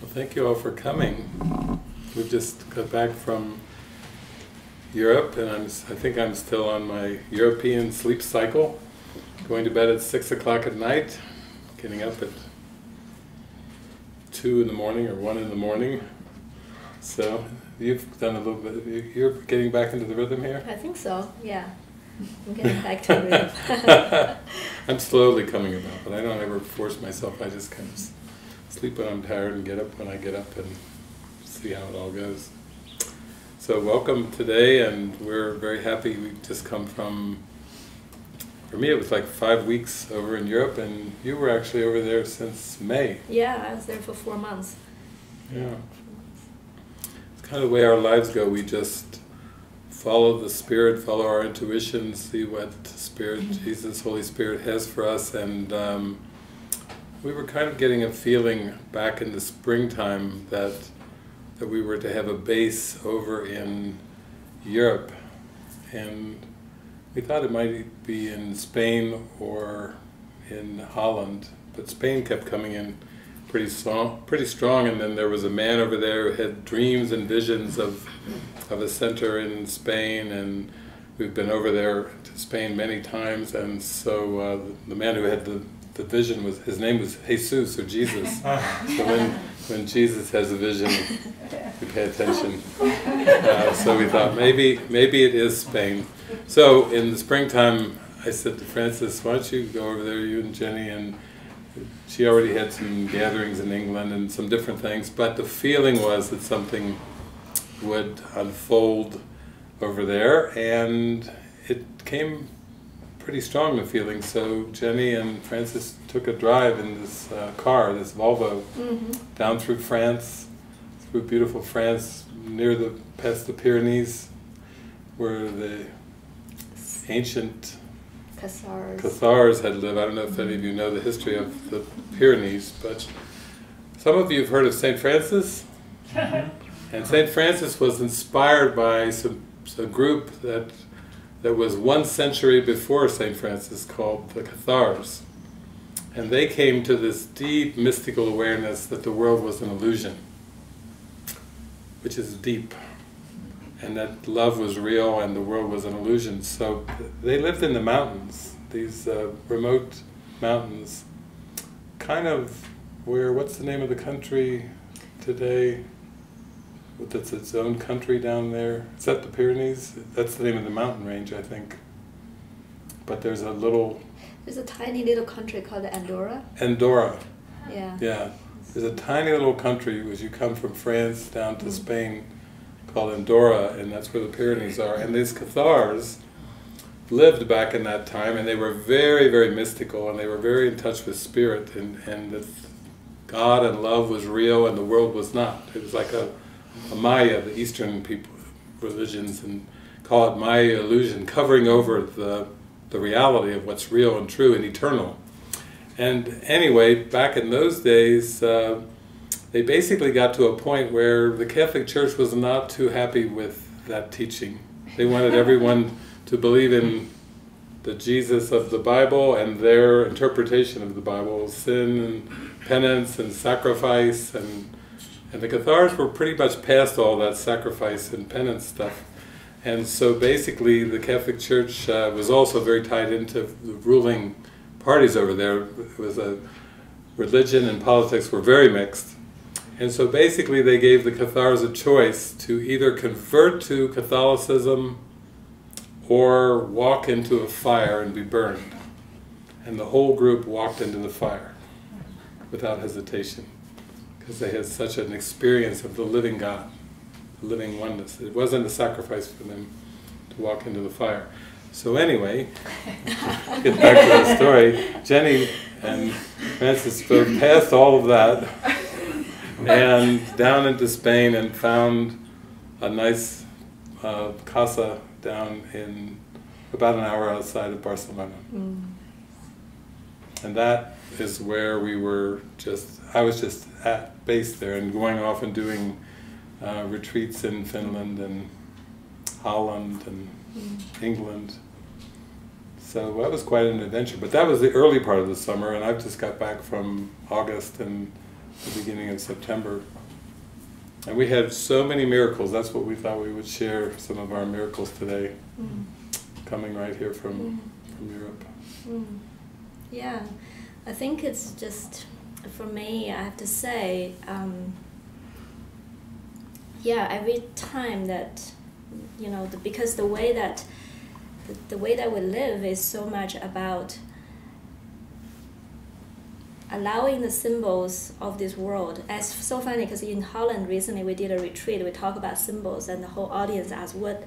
Well, thank you all for coming. We've just got back from Europe, and I think I'm still on my European sleep cycle, going to bed at 6 o'clock at night, getting up at 2 in the morning or 1 in the morning. So you've done a little bit, you're getting back into the rhythm here? I think so, yeah. I'm getting back to the rhythm. I'm slowly coming about, but I don't ever force myself. I just kind of sleep when I'm tired and get up when I get up and see how it all goes. So welcome today, and we're very happy. We've just come from, for me it was like 5 weeks over in Europe, and you were actually over there since May. Yeah, I was there for 4 months. Yeah. It's kind of the way our lives go. We just follow the Spirit, follow our intuition, see what Spirit, Jesus, Holy Spirit has for us, and we were kind of getting a feeling back in the springtime that we were to have a base over in Europe, and we thought it might be in Spain or in Holland, but Spain kept coming in pretty strong, and then there was a man over there who had dreams and visions of a center in Spain, and we've been over there to Spain many times, and so the man who had the vision, was his name was Jesus, or Jesus. So when Jesus has a vision, we pay attention. So we thought maybe it is Spain. So in the springtime, I said to Frances, why don't you go over there, you and Jenny, and she already had some gatherings in England and some different things, but the feeling was that something would unfold over there, and it came pretty strong, the feeling. So Jenny and Frances took a drive in this car, this Volvo, down through France, through beautiful France, near the past the Pyrenees, where the ancient Cathars had lived. I don't know if any of you know the history of the Pyrenees, but some of you have heard of St. Francis. And St. Francis was inspired by a group that was 1 century before St. Francis, called the Cathars. And they came to this deep mystical awareness that the world was an illusion, which is deep, and that love was real and the world was an illusion. So they lived in the mountains, these remote mountains, kind of where, what's the name of the country today? That's its own country down there. Is that the Pyrenees? That's the name of the mountain range, I think. But there's a little... There's a tiny little country called Andorra. Andorra. Yeah. Yeah. There's a tiny little country, as you come from France down to Spain, called Andorra, and that's where the Pyrenees are. And these Cathars lived back in that time, and they were very, very mystical, and they were very in touch with spirit, and that God and love was real, and the world was not. It was like a Maya, the Eastern people, religions, and call it Maya illusion, covering over the reality of what's real and true and eternal. And anyway, back in those days, they basically got to a point where the Catholic Church was not too happy with that teaching. They wanted everyone to believe in the Jesus of the Bible and their interpretation of the Bible, sin and penance and sacrifice, and the Cathars were pretty much past all that sacrifice and penance stuff. And so basically the Catholic Church was also very tied into the ruling parties over there. It was religion and politics were very mixed. And so basically they gave the Cathars a choice to either convert to Catholicism or walk into a fire and be burned. And the whole group walked into the fire without hesitation, because they had such an experience of the living God, the living oneness. It wasn't a sacrifice for them to walk into the fire. So anyway, get back to the story. Jenny and Frances spoke past all of that and down into Spain, and found a nice casa down in about an hour outside of Barcelona. And that is where we were just, I was just at base there, and going off and doing retreats in Finland and Holland and England. So that was quite an adventure, but that was the early part of the summer, and I've just got back from August, and the beginning of September. And we had so many miracles. That's what we thought we would share, some of our miracles today, coming right here from Europe. Yeah, I think it's just, for me, I have to say, yeah, every time that, you know, because the way that we live is so much about allowing the symbols of this world. It's so funny because in Holland recently we did a retreat. We talk about symbols, and the whole audience asked, "What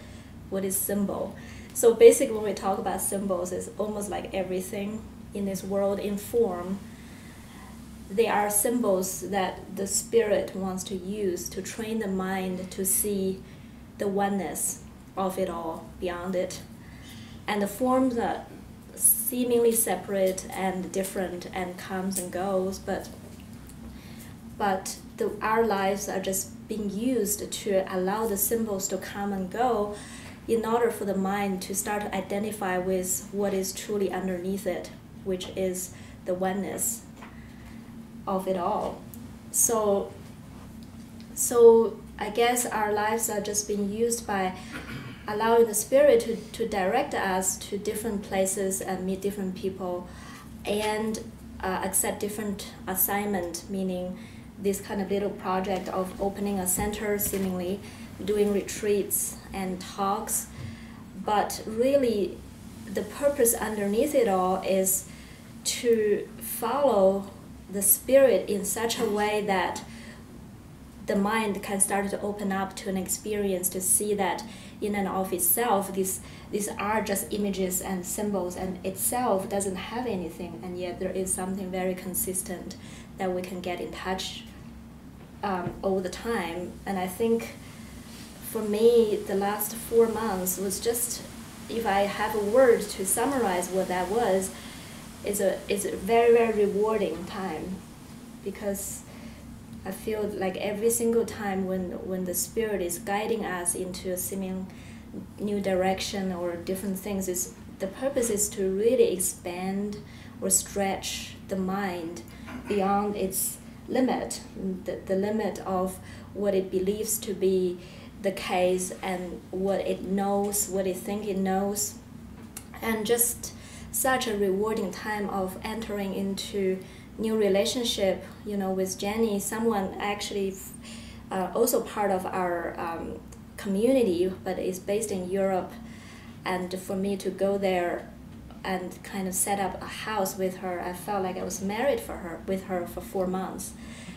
is symbol?" So basically, when we talk about symbols, it's almost like everything in this world in form. They are symbols that the spirit wants to use to train the mind to see the oneness of it all beyond it, and the forms are seemingly separate and different and comes and goes, but our lives are just being used to allow the symbols to come and go in order for the mind to start to identify with what is truly underneath it, which is the oneness of it all. So I guess our lives are just being used by allowing the spirit to direct us to different places and meet different people and accept different assignment, meaning this kind of little project of opening a center, seemingly doing retreats and talks. But really the purpose underneath it all is to follow the spirit in such a way that the mind can start to open up to an experience, to see that in and of itself, these are just images and symbols, and itself doesn't have anything, and yet there is something very consistent that we can get in touch all the time. And I think for me, the last 4 months was just, if I have a word to summarize what that was, it's a very, very rewarding time, because I feel like every single time when the spirit is guiding us into a seeming new direction or different things, the purpose is to really expand or stretch the mind beyond its limit, the limit of what it believes to be the case and what it knows, what it thinks it knows, and just such a rewarding time of entering into new relationship, you know, with Jenny, someone actually also part of our community, but is based in Europe, and for me to go there and kind of set up a house with her, I felt like I was married with her for 4 months.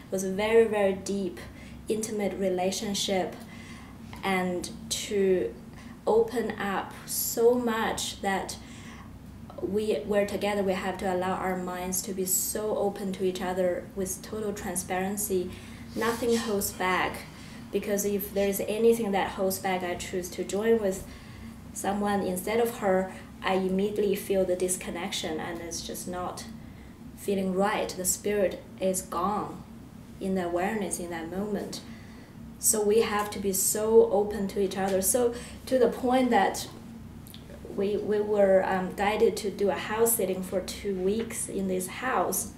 It was a very, very deep, intimate relationship, and to open up so much that we're together, we have to allow our minds to be so open to each other with total transparency. Nothing holds back, because if there is anything that holds back, I choose to join with someone instead of her, I immediately feel the disconnection, and it's just not feeling right. The spirit is gone in the awareness in that moment. So we have to be so open to each other, so to the point that we were guided to do a house sitting for 2 weeks in this house.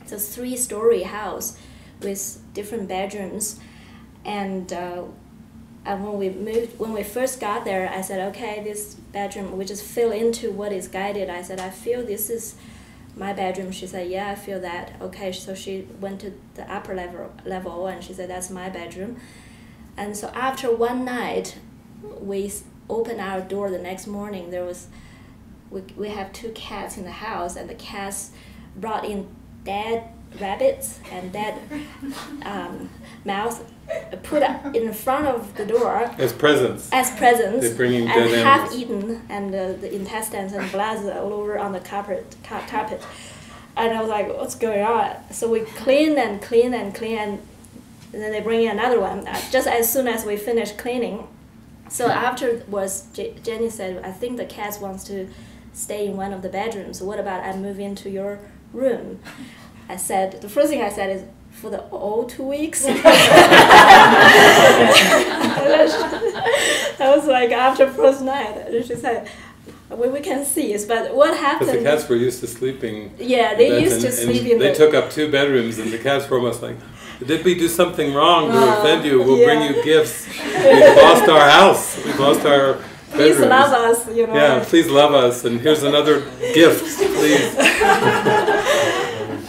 It's a 3-story house with different bedrooms, and when we first got there, I said, okay, this bedroom, we just fill into what is guided. I said, I feel this is my bedroom. She said, yeah, I feel that. Okay, so she went to the upper level and she said, that's my bedroom. And so after one night, we opened our door the next morning. There was, we have 2 cats in the house, and the cats brought in dead rabbits and dead mouse, put up in front of the door as presents. As presents. They're bringing dead animals. And half eaten, and the intestines and blood all over on the carpet. And I was like, what's going on? So we clean and clean and clean, and then they bring in another one. Just as soon as we finish cleaning. So afterwards, Jenny said, I think the cat wants to stay in one of the bedrooms. What about I move into your room? I said, the first thing I said is, for the all 2 weeks? I was like, after first night, she said, we can see it, but what happened? Because the cats were used to sleeping. Yeah, they used to sleep in. They took up 2 bedrooms, and the cats were almost like, Did we do something wrong to offend you? We'll bring you gifts. We've lost our house. We've lost our bedrooms. Please love us, you know. Yeah, please love us. And here's another gift, please.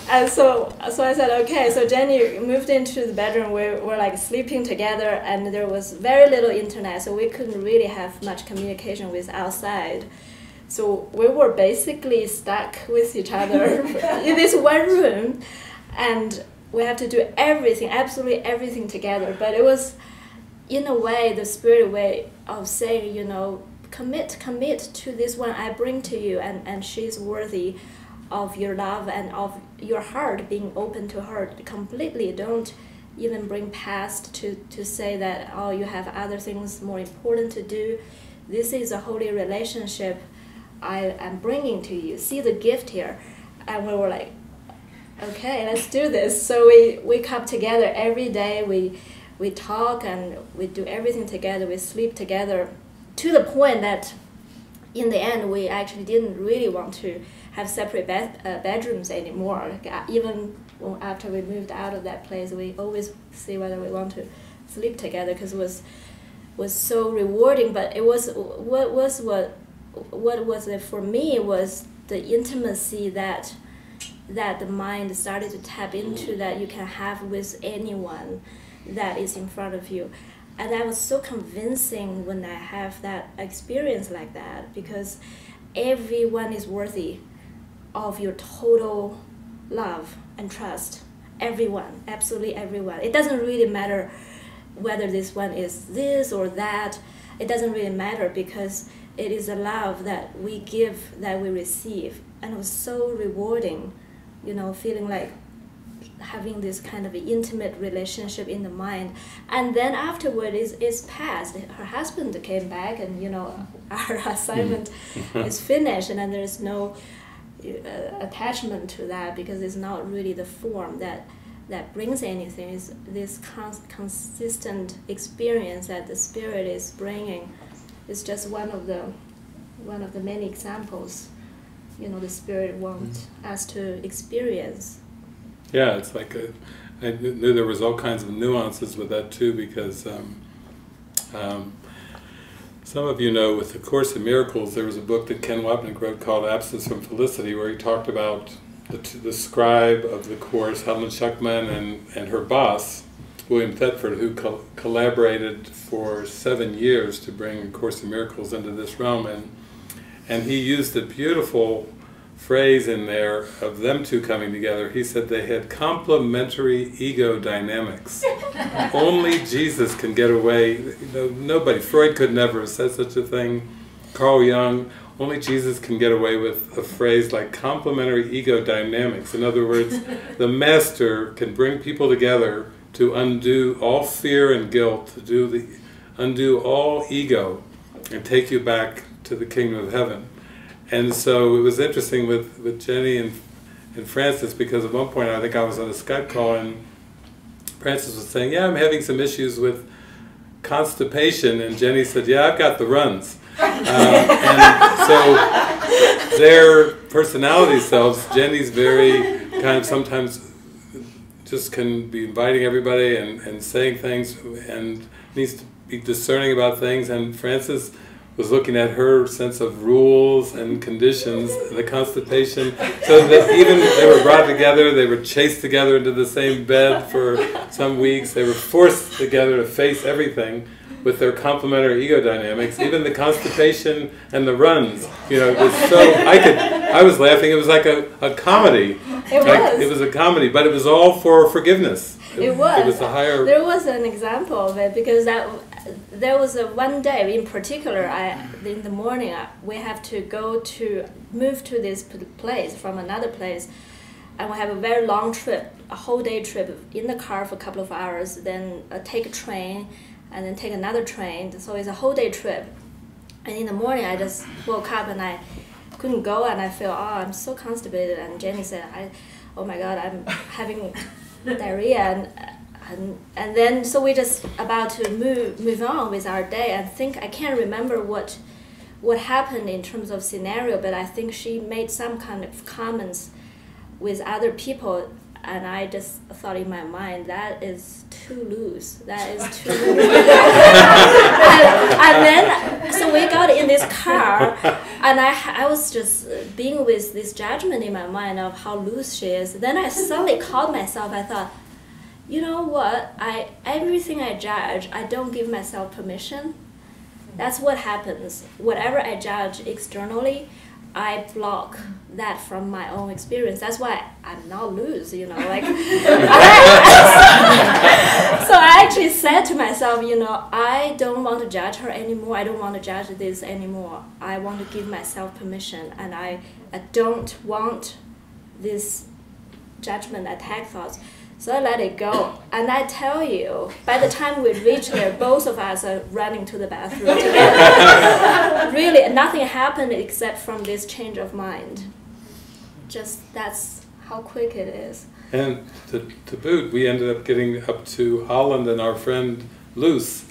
And so I said, okay. So Jenny moved into the bedroom. We were like sleeping together, and there was very little internet, so we couldn't really have much communication with outside. So we were basically stuck with each other in this one room, and we had to do everything, absolutely everything together. But it was, in a way, the spirit way of saying, you know, commit, commit to this one I bring to you, and she's worthy of your love and of your heart being open to her completely. Don't even bring past to say that, oh, you have other things more important to do. This is a holy relationship I am bringing to you. See the gift here. And we were like, okay, let's do this. So we come together every day. We talk and we do everything together. We sleep together, to the point that in the end we actually didn't really want to have separate bedrooms anymore. Even after we moved out of that place, we always see whether we want to sleep together, because it was so rewarding. But it was what was it for me was the intimacy that the mind started to tap into, that you can have with anyone that is in front of you. And that was so convincing when I have that experience like that, because everyone is worthy of your total love and trust. Everyone, absolutely everyone. It doesn't really matter whether this one is this or that. It doesn't really matter, because it is a love that we give, that we receive. And it was so rewarding, you know, feeling like having this kind of intimate relationship in the mind. And then afterward, it's past. Her husband came back, and, you know, our assignment is finished, and then there's no attachment to that, because it's not really the form that brings anything. It's this consistent experience that the spirit is bringing. It's just one of the many examples, you know, the spirit wants us to experience. Yeah, it's like I knew there was all kinds of nuances with that too, because some of you know, with A Course in Miracles, there was a book that Ken Wapnick wrote called Absence from Felicity, where he talked about the scribe of the Course, Helen Schuckman, and her boss, William Thetford, who collaborated for 7 years to bring A Course in Miracles into this realm, and he used a beautiful phrase in there of them two coming together. He said they had complementary ego dynamics. Only Jesus can get away, you know, nobody, Freud could never have said such a thing, Carl Jung, only Jesus can get away with a phrase like complementary ego dynamics. In other words, the master can bring people together to undo all fear and guilt, to undo all ego, and take you back to the kingdom of heaven. And so it was interesting with Jenny and Frances, because at one point I think I was on a Skype call, and Frances was saying, yeah, I'm having some issues with constipation, and Jenny said, yeah, I've got the runs. And so their personality selves, Jenny's very kind of sometimes just can be inviting everybody and saying things and needs to be discerning about things, and Frances was looking at her sense of rules and conditions, and the constipation, so that even they were brought together, they were chased together into the same bed for some weeks, they were forced together to face everything with their complementary ego dynamics, even the constipation and the runs. You know, it was so, I was laughing, it was like a comedy. It was. It was a comedy, but it was all for forgiveness. It was. It was a higher... There was an example of it, because there was one day in particular, in the morning, we have to move to this place from another place, and we have a very long trip, a whole day trip, in the car for a couple of hours, then take a train, and then take another train, so it's a whole day trip. And in the morning, I just woke up, and I couldn't go, and I felt, oh, I'm so constipated, and Jenny said, oh my God, I'm having diarrhea, and then, so we just about to move on with our day, and think, I can't remember what happened in terms of scenario, but I think she made some kind of comments with other people And I just thought in my mind, that is too loose. That is too loose. and then, so we got in this car, and I was just being with this judgment in my mind of how loose she is. Then I suddenly called myself. I thought, you know what? Everything I judge, I don't give myself permission. That's what happens. Whatever I judge externally, I block that from my own experience. That's why I'm not loose, you know. Like, so I actually said to myself, you know, I don't want to judge her anymore. I don't want to judge this anymore. I want to give myself permission, and I don't want this judgment attack thoughts. So I let it go, and I tell you, by the time we reach there, both of us are running to the bathroom together. Really, nothing happened except from this change of mind. Just that's how quick it is. And to boot, we ended up getting up to Holland, and our friend Luus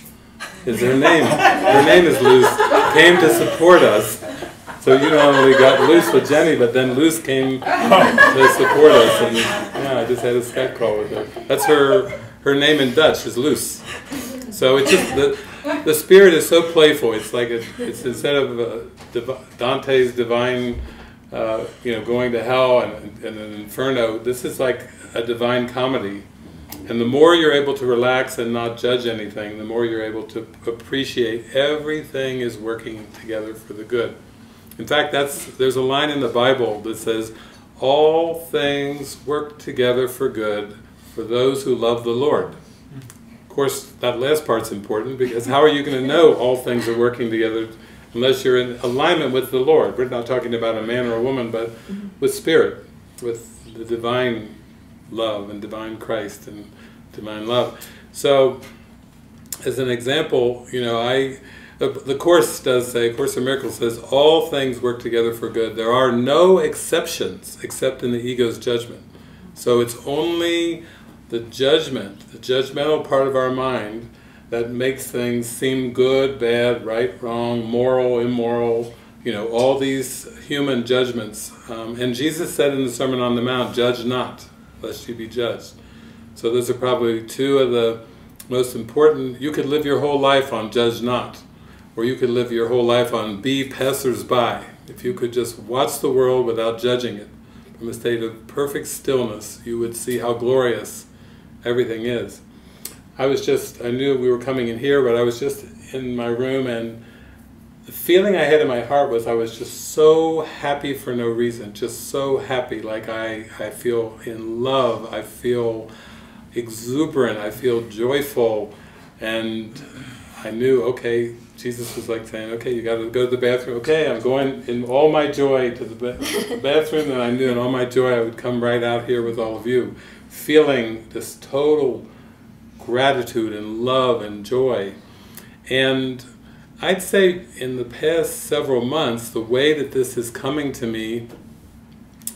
is her name. Her name is Luus. Came to support us. So you not only got Luus with Jenny, but then Luus came to support us, and yeah, I just had a Skype call with her. That's her name in Dutch is Luus. So it's just the spirit is so playful. It's like it's instead of Dante's divine, you know, going to hell and an inferno. This is like a divine comedy, and the more you're able to relax and not judge anything, the more you're able to appreciate everything is working together for the good. In fact, there's a line in the Bible that says, all things work together for good for those who love the Lord. Of course, that last part's important, because how are you going to know all things are working together unless you're in alignment with the Lord? We're not talking about a man or a woman, but with spirit, with the divine love and divine Christ and divine love. So, as an example, you know, the Course does say, A Course in Miracles says, all things work together for good. There are no exceptions except in the ego's judgment. So it's only the judgmental part of our mind that makes things seem good, bad, right, wrong, moral, immoral, you know, all these human judgments. And Jesus said in the Sermon on the Mount, judge not, lest you be judged. So those are probably two of the most important. You could live your whole life on judge not. Or you could live your whole life on be passers-by. If you could just watch the world without judging it, from a state of perfect stillness, you would see how glorious everything is. I knew we were coming in here, but I was just in my room, and the feeling I had in my heart was I was just so happy for no reason, just so happy, like I feel in love, I feel exuberant, I feel joyful, and I knew, okay, Jesus was like saying, okay, you got to go to the bathroom. Okay, I'm going in all my joy to the bathroom, and I knew in all my joy I would come right out here with all of you, feeling this total gratitude and love and joy. And I'd say in the past several months, the way that this is coming to me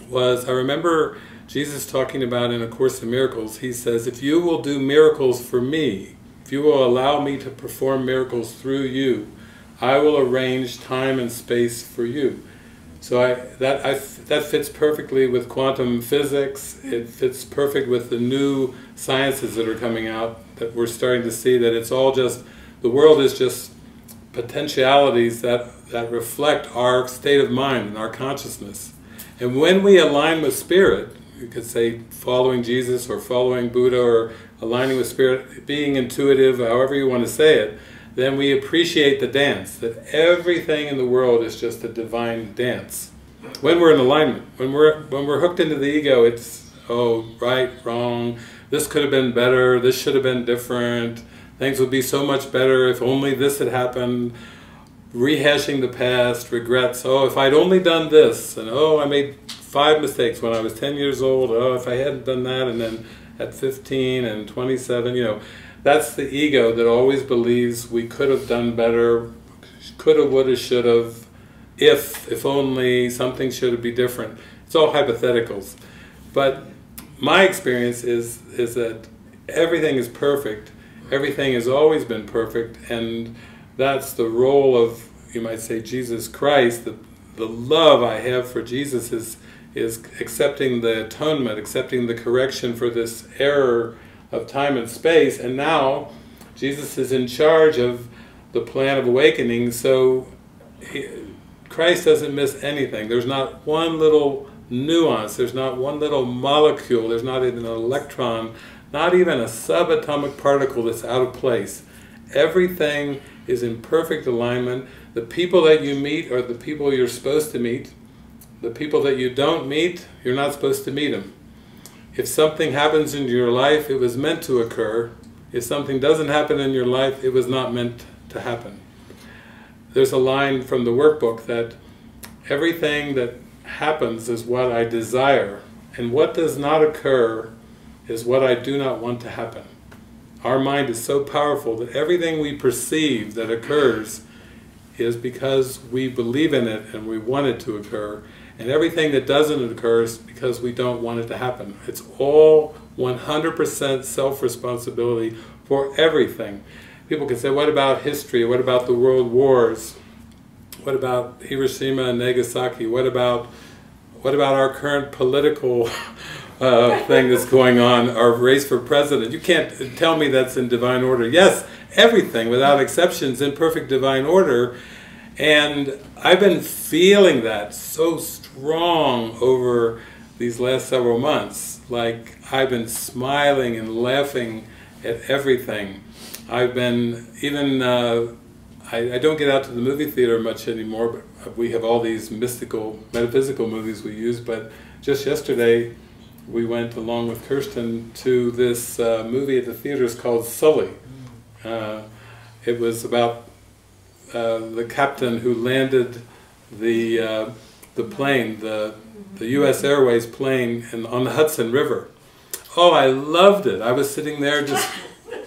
was, I remember Jesus talking about in A Course in Miracles, he says, if you will do miracles for me, if you will allow me to perform miracles through you, I will arrange time and space for you. So that fits perfectly with quantum physics. It fits perfect with the new sciences that are coming out, that we're starting to see that it's all just, the world is just potentialities that reflect our state of mind and our consciousness. And when we align with spirit, you could say following Jesus or following Buddha or aligning with spirit, being intuitive, however you want to say it, then we appreciate the dance, that everything in the world is just a divine dance. When we're in alignment, when we're hooked into the ego, it's, oh, right, wrong, this could have been better, this should have been different, things would be so much better if only this had happened, rehashing the past, regrets, oh, if I'd only done this, and oh, I made 5 mistakes when I was 10 years old, oh, if I hadn't done that, and then at 15 and 27, you know, that's the ego that always believes we could have done better, could have, would have, should have, if only, something should be different. It's all hypotheticals. But my experience is that everything is perfect, everything has always been perfect, and that's the role of, you might say, Jesus Christ. The love I have for Jesus is is accepting the atonement, accepting the correction for this error of time and space, and now Jesus is in charge of the plan of awakening, so Christ doesn't miss anything. There's not one little nuance, there's not one little molecule, there's not even an electron, not even a subatomic particle that's out of place. Everything is in perfect alignment. The people that you meet are the people you're supposed to meet. The people that you don't meet, you're not supposed to meet them. If something happens in your life, it was meant to occur. If something doesn't happen in your life, it was not meant to happen. There's a line from the workbook that everything that happens is what I desire, and what does not occur is what I do not want to happen. Our mind is so powerful that everything we perceive that occurs is because we believe in it and we want it to occur, and everything that doesn't occur is because we don't want it to happen. It's all 100% self-responsibility for everything. People can say, what about history? What about the world wars? What about Hiroshima and Nagasaki? What about our current political thing that's going on, our race for president? You can't tell me that's in divine order. Yes, everything without exception is in perfect divine order, and I've been feeling that so strong over these last several months. Like, I've been smiling and laughing at everything. I've been even I don't get out to the movie theater much anymore, but we have all these mystical, metaphysical movies we use, but just yesterday we went along with Kirsten to this movie at the theaters called Sully. It was about the captain who landed the plane, the US Airways plane on the Hudson River. Oh, I loved it. I was sitting there just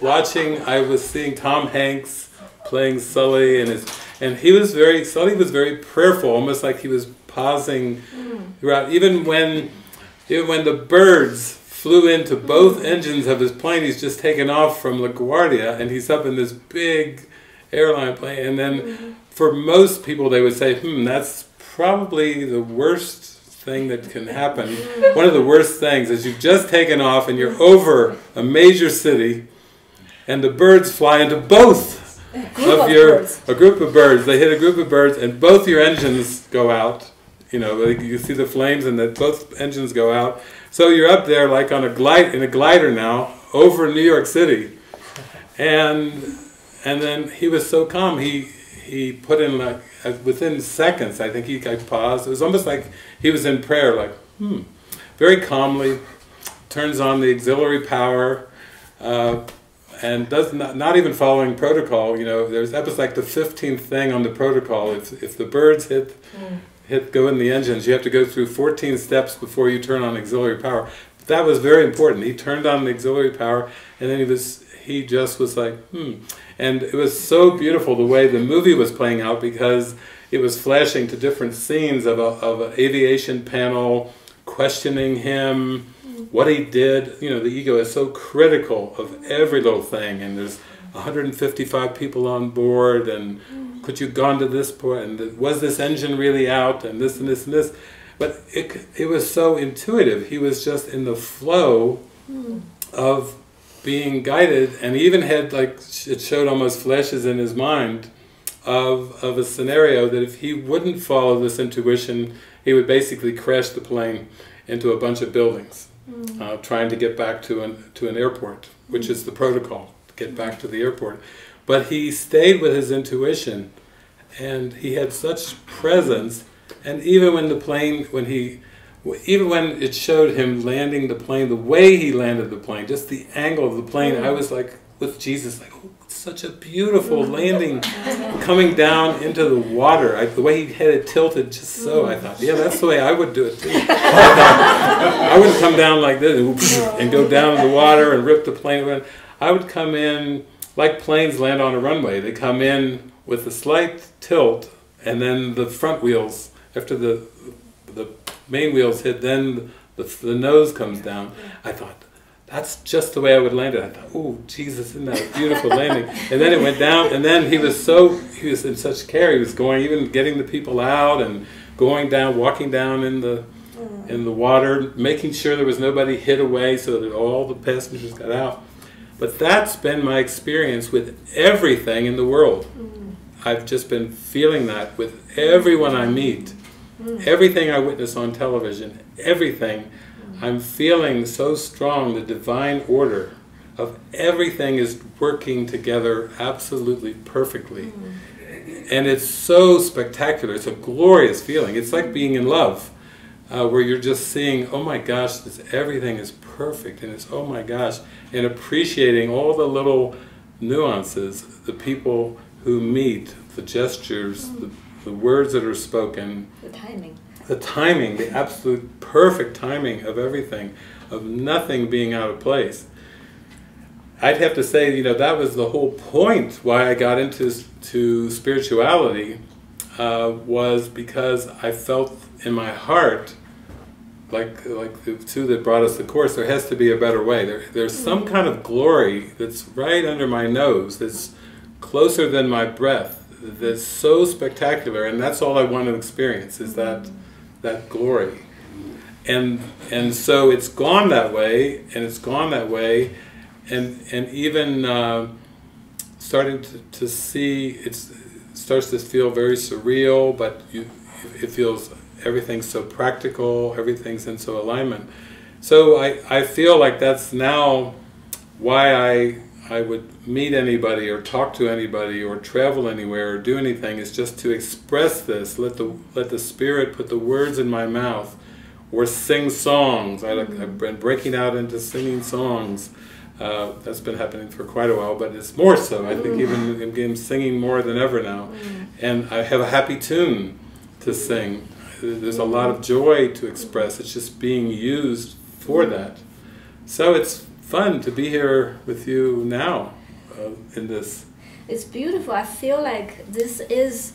watching. I was seeing Tom Hanks playing Sully, and Sully was very prayerful, almost like he was pausing throughout. Even when the birds flew into both engines of his plane, he's just taken off from LaGuardia, and he's up in this big airline plane. And then for most people, they would say, that's probably the worst thing that can happen. One of the worst things is you've just taken off and you're over a major city, and the birds fly into both. They hit a group of birds, and both your engines go out. You know, you see the flames, and that both engines go out. So you're up there like on a glide, in a glider now, over New York City, and then he was so calm. He put in, like, within seconds, I think he paused. It was almost like he was in prayer, like very calmly, turns on the auxiliary power. And does not even following protocol. You know, that was like the 15th thing on the protocol. If the birds go in the engines, you have to go through 14 steps before you turn on auxiliary power. That was very important. He turned on the auxiliary power, and then he just was like, And it was so beautiful the way the movie was playing out, because it was flashing to different scenes of an aviation panel questioning him, what he did. You know, the ego is so critical of every little thing, and there's 155 people on board, and could you have gone to this point, and was this engine really out, and this and this and this. But it was so intuitive. He was just in the flow of being guided, and he even had, like, it showed almost flashes in his mind of a scenario that if he wouldn't follow this intuition, he would basically crash the plane into a bunch of buildings. Trying to get back to an airport, which is the protocol, to get back to the airport. But he stayed with his intuition, and he had such presence. And even when the plane, even when it showed him landing the plane, the way he landed the plane, just the angle of the plane, I was like with Jesus, like, oh, it's such a beautiful landing, coming down into the water. The way he had it tilted just so, I thought, yeah, that's the way I would do it too. I wouldn't come down like this and go down in the water and rip the plane. I would come in, like planes land on a runway, they come in with a slight tilt, and then the front wheels, after the main wheels hit, then the nose comes down. I thought, that's just the way I would land it. I thought, oh, Jesus, isn't that a beautiful landing? And then it went down, and then he was in such care. He was going, even getting the people out and going down, walking down in the in the water, making sure there was nobody hid away so that all the passengers got out. But that's been my experience with everything in the world. I've just been feeling that with everyone I meet, everything I witness on television, everything. I'm feeling so strong the divine order of everything is working together absolutely perfectly. And it's so spectacular, it's a glorious feeling. It's like being in love, where you're just seeing, oh my gosh, everything is perfect, and it's oh my gosh, and appreciating all the little nuances, the people who meet, the gestures, the words that are spoken, the timing. The timing, the absolute perfect timing of everything, of nothing being out of place. I'd have to say, you know, that was the whole point why I got into spirituality, was because I felt in my heart, like the two that brought us the Course, there has to be a better way. There's some kind of glory that's right under my nose, that's closer than my breath, that's so spectacular, and that's all I want to experience, is that glory. And so it's gone that way, and it's gone that way, and even starting to see, it starts to feel very surreal, but it feels everything's so practical, everything's in so alignment. So I feel like that's now why I would meet anybody or talk to anybody or travel anywhere or do anything, is just to express this, let the Spirit put the words in my mouth, or sing songs. I've been breaking out into singing songs. That's been happening for quite a while, but it's more so. I think even I'm singing more than ever now. And I have a happy tune to sing. There's a lot of joy to express. It's just being used for that. So it's fun to be here with you now in this. It's beautiful. I feel like this is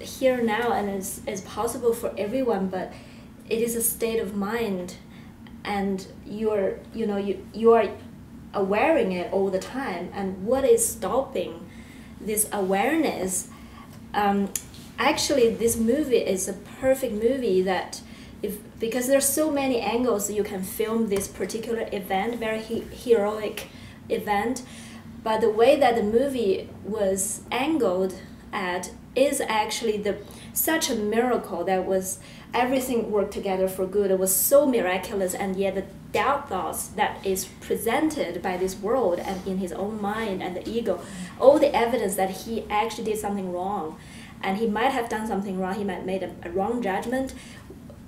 here now, and it's possible for everyone, but it is a state of mind. And you are awareing it all the time. And what is stopping this awareness? Actually, this movie is a perfect movie that, because there's so many angles you can film this particular event, very heroic event. But the way that the movie was angled at is actually such a miracle that was. Everything worked together for good. It was so miraculous, and yet the doubt thoughts that is presented by this world and in his own mind and the ego, all the evidence that he actually did something wrong, and he might have done something wrong, he might have made a wrong judgment.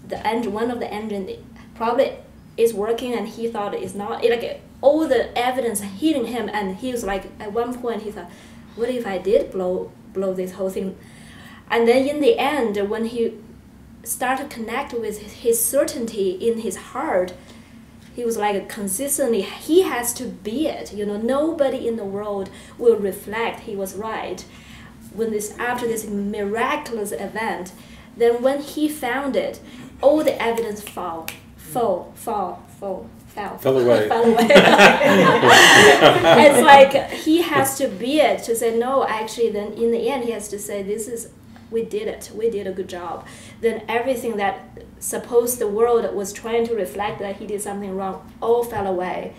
One of the engine probably is working and he thought it's not. Like all the evidence hitting him, and he was like, at one point he thought, what if I did blow this whole thing? And then in the end, when he start to connect with his certainty in his heart, he was like, consistently, he has to be it. You know, nobody in the world will reflect he was right. When after this miraculous event, then when he found it, all the evidence fell away. It's like he has to be it to say no. Actually, then in the end, he has to say, this is. We did it. We did a good job. Then everything that supposed the world was trying to reflect that he did something wrong all fell away,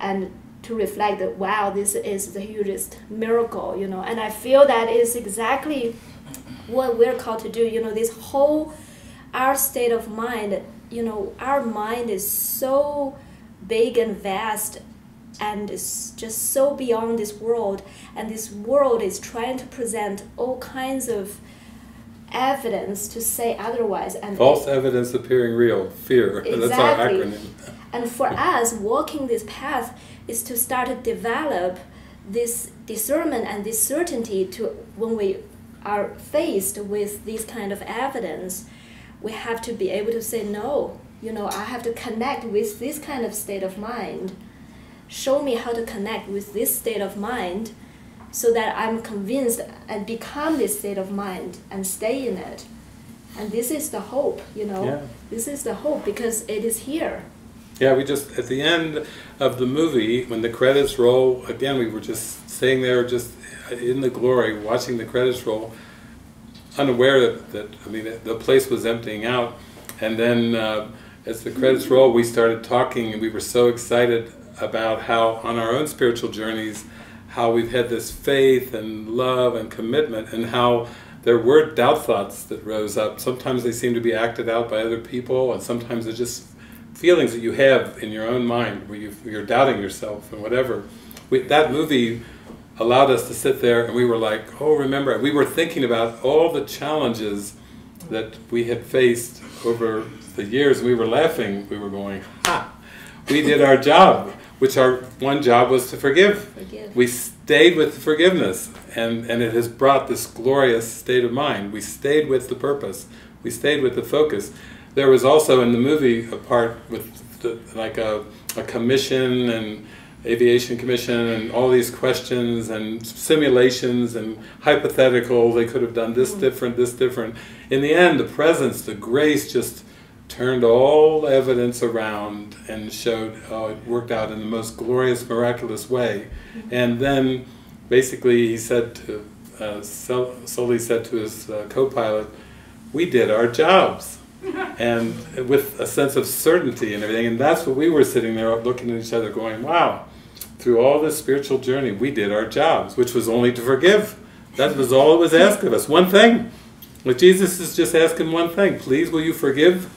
and to reflect that, wow, this is the hugest miracle, you know. And I feel that is exactly what we're called to do. You know, this whole our state of mind. You know, our mind is so big and vast, and it's just so beyond this world. And this world is trying to present all kinds of evidence to say otherwise, and false evidence appearing real, fear. Exactly. That's our acronym. And for us, walking this path is to start to develop this discernment and this certainty to when we are faced with this kind of evidence, we have to be able to say no. You know, I have to connect with this kind of state of mind. Show me how to connect with this state of mind, so that I'm convinced and become this state of mind and stay in it. And this is the hope, you know. Yeah. This is the hope, because it is here. Yeah, we just, at the end of the movie, when the credits roll, again, we were just sitting there just in the glory, watching the credits roll, unaware that I mean, the place was emptying out. And then as the credits rolled, we started talking, and we were so excited about how on our own spiritual journeys, how we've had this faith and love and commitment, and how there were doubt thoughts that rose up. Sometimes they seem to be acted out by other people, and sometimes they're just feelings that you have in your own mind where you're doubting yourself and whatever. That movie allowed us to sit there, and we were like, oh, remember, we were thinking about all the challenges that we had faced over the years. We were laughing. We were going, ha! We did our job, which our one job was to forgive. We stayed with forgiveness, and it has brought this glorious state of mind. We stayed with the purpose. We stayed with the focus. There was also in the movie a part with like a commission, and aviation commission, and all these questions and simulations and hypothetical, they could have done this different, this different. In the end, the presence, the grace just turned all evidence around and showed how it worked out in the most glorious, miraculous way. And then basically he said to, Sully said to his co-pilot, we did our jobs. And with a sense of certainty and everything, and that's what we were sitting there looking at each other going, wow, through all this spiritual journey, we did our jobs, which was only to forgive. That was all it was asked of us, one thing. But Jesus is just asking one thing, please will you forgive?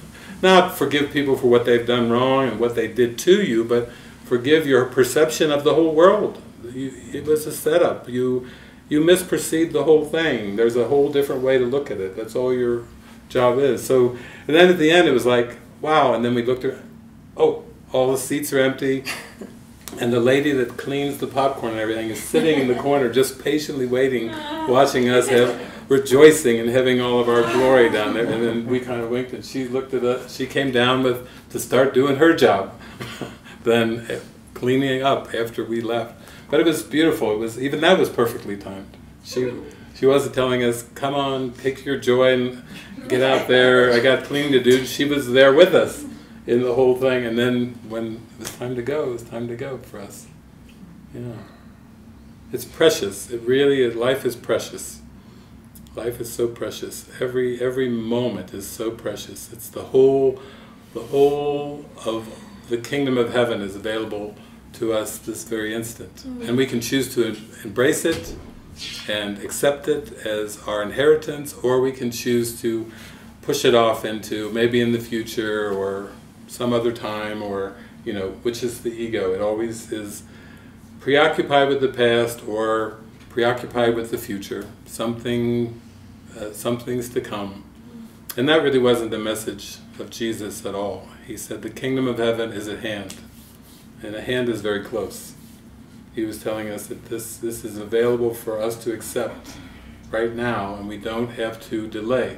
Not forgive people for what they've done wrong and what they did to you, but forgive your perception of the whole world. It was a setup. You misperceived the whole thing. There's a whole different way to look at it. That's all your job is. So, and then at the end it was like, wow, and then we looked around, oh, all the seats are empty, and the lady that cleans the popcorn and everything is sitting in the corner just patiently waiting, watching us have... rejoicing and having all of our glory down there. And then we kind of winked, and she looked at us, she came down with, to start doing her job, then cleaning up after we left. But it was beautiful, it was, even that was perfectly timed. She wasn't telling us, come on, take your joy and get out there, I got cleaning to do. She was there with us in the whole thing, and then when it was time to go, it was time to go for us. Yeah. It's precious, it really is, life is precious. Life is so precious. Every moment is so precious. It's the whole of the kingdom of heaven is available to us this very instant. And we can choose to embrace it and accept it as our inheritance, or we can choose to push it off into maybe in the future or some other time, or, you know, which is the ego. It always is preoccupied with the past or preoccupied with the future, something's to come. And that really wasn't the message of Jesus at all. He said the kingdom of heaven is at hand, and the hand is very close. He was telling us that this is available for us to accept right now, and we don't have to delay.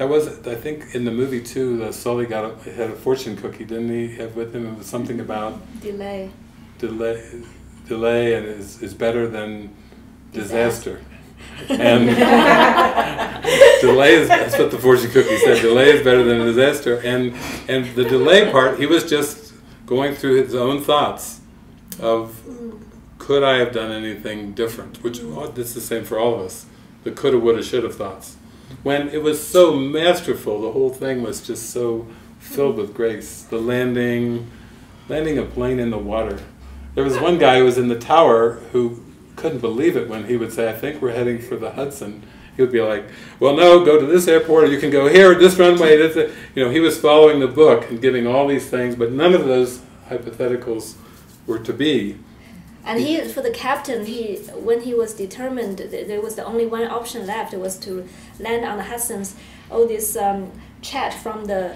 I think in the movie too, Sully had a fortune cookie, didn't he, have with him? It was something about... Delay and is better than disaster. And delay is, that's what the fortune cookie said, delay is better than disaster. And the delay part, he was just going through his own thoughts of, could I have done anything different? Which, that's the same for all of us, the coulda, woulda, shoulda thoughts. When it was so masterful, the whole thing was just so filled with grace. The landing a plane in the water. There was one guy who was in the tower who couldn't believe it when he would say, I think we're heading for the Hudson. He would be like, well, no, go to this airport, or you can go here, this runway, this, you know, he was following the book and giving all these things, but none of those hypotheticals were to be. And he, for the captain, when he was determined, there was the only one option left, was to land on the Hudson's, all this chat from the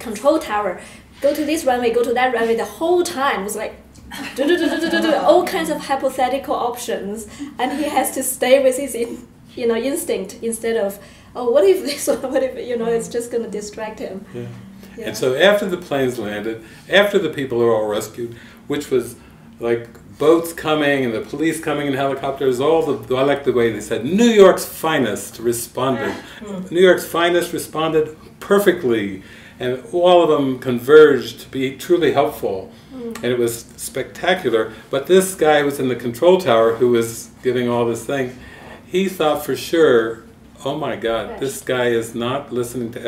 control tower, go to this runway, go to that runway, the whole time was like, all kinds of hypothetical options, and he has to stay with his instinct instead of, oh, what if this one, what if, you know, it's just going to distract him. Yeah. Yeah. And so after the planes landed, after the people are all rescued, which was like boats coming and the police coming in helicopters, I like the way they said, New York's finest responded. New York's finest responded perfectly, and all of them converged to be truly helpful. And it was spectacular, but this guy was in the control tower who was giving all this thing. He thought for sure oh my God, this guy is not listening to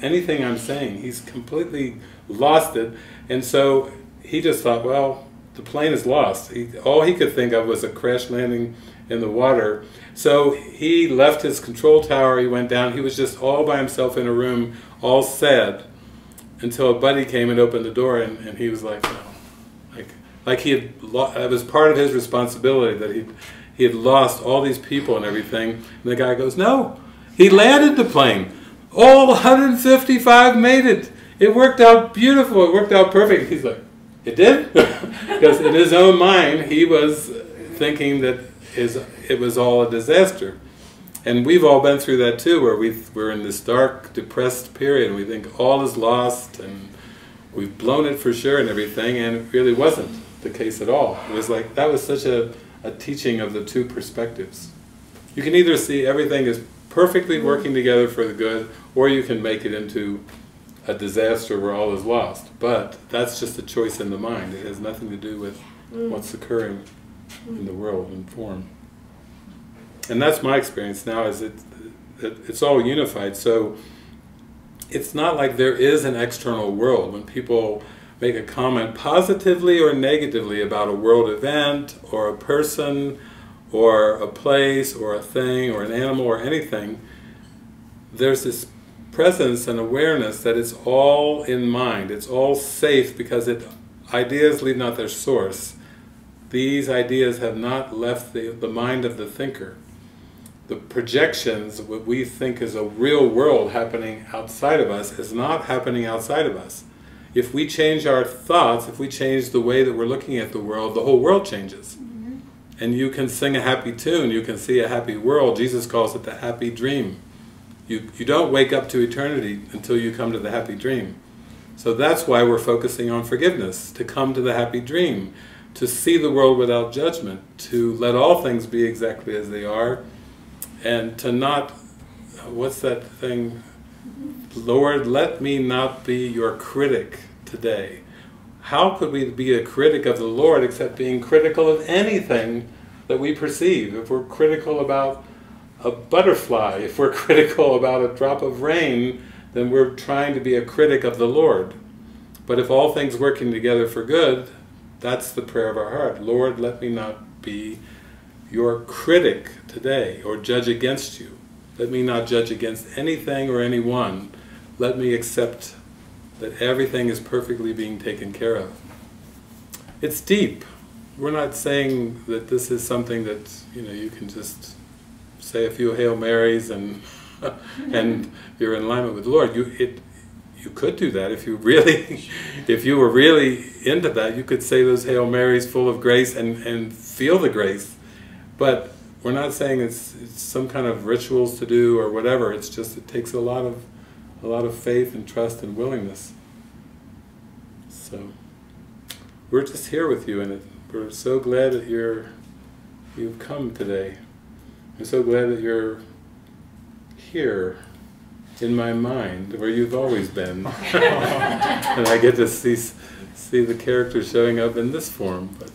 anything I'm saying. He's completely lost it. And so he just thought, well, the plane is lost. All he could think of was a crash landing in the water. So he left his control tower, he went down, he was just all by himself in a room, all sad, until a buddy came and opened the door, and he was like, no. Like he had, it was part of his responsibility that he had lost all these people and everything. And the guy goes, no, he landed the plane. All 155 made it. It worked out beautiful, it worked out perfect. He's like, it did? Because in his own mind, he was thinking that it was all a disaster. And we've all been through that too, where we're in this dark, depressed period, and we think all is lost, and we've blown it for sure and everything, and it really wasn't the case at all. It was like, that was such a teaching of the two perspectives. You can either see everything is perfectly working together for the good, or you can make it into a disaster where all is lost. But that's just a choice in the mind. It has nothing to do with what's occurring in the world and form. And that's my experience now, is it's all unified. So it's not like there is an external world. When people make a comment positively or negatively about a world event or a person or a place or a thing or an animal or anything, there's this presence and awareness that it's all in mind. It's all safe because ideas leave not their source. These ideas have not left the mind of the thinker. The projections, what we think is a real world happening outside of us, is not happening outside of us. If we change our thoughts, if we change the way that we're looking at the whole world changes. Mm-hmm. And you can sing a happy tune, you can see a happy world. Jesus calls it the happy dream. You don't wake up to eternity until you come to the happy dream. So that's why we're focusing on forgiveness, to come to the happy dream, to see the world without judgment, to let all things be exactly as they are, and to not, what's that thing, Lord, let me not be your critic today. How could we be a critic of the Lord except being critical of anything that we perceive? If we're critical about a butterfly, if we're critical about a drop of rain, then we're trying to be a critic of the Lord. But if all things working together for good, that's the prayer of our heart. Lord, let me not be your critic today, or judge against you. Let me not judge against anything or anyone. Let me accept that everything is perfectly being taken care of. It's deep. We're not saying that this is something that, you know, you can just say a few Hail Marys and you're in alignment with the Lord. You could do that if you really, if you were really into that, you could say those Hail Marys full of grace and feel the grace. But we're not saying it's some kind of rituals to do or whatever. It's just, it takes a lot of faith and trust and willingness. So we're just here with you, and we're so glad that you've come today. I'm so glad that you're here. In my mind, where you've always been, and I get to see the character showing up in this form. But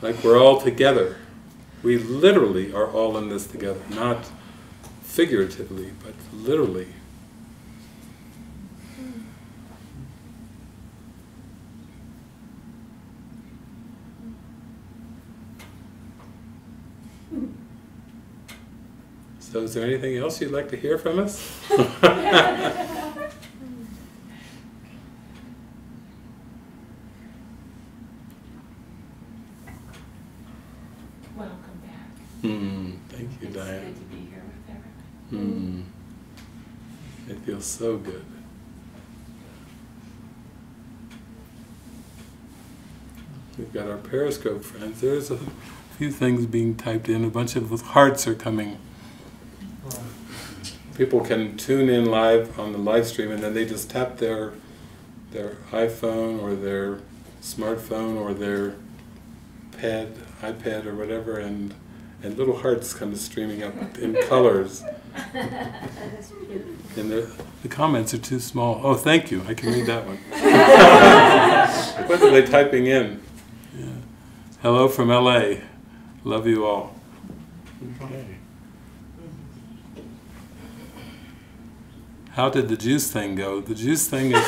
like, we're all together. We literally are all in this together, not figuratively, but literally. So is there anything else you'd like to hear from us? Welcome back. Thank you, Diane. It's good to be here with everyone. It feels so good. We've got our Periscope friends. There's a few things being typed in. A bunch of hearts are coming. People can tune in live on the live stream, and then they just tap their iPhone or their smartphone or their iPad or whatever, and little hearts come streaming up in colors. That's cute. And the comments are too small. Oh, thank you. I can read that one. What are they typing in? Yeah. Hello from LA. Love you all. Okay. How did the juice thing go? The juice thing is...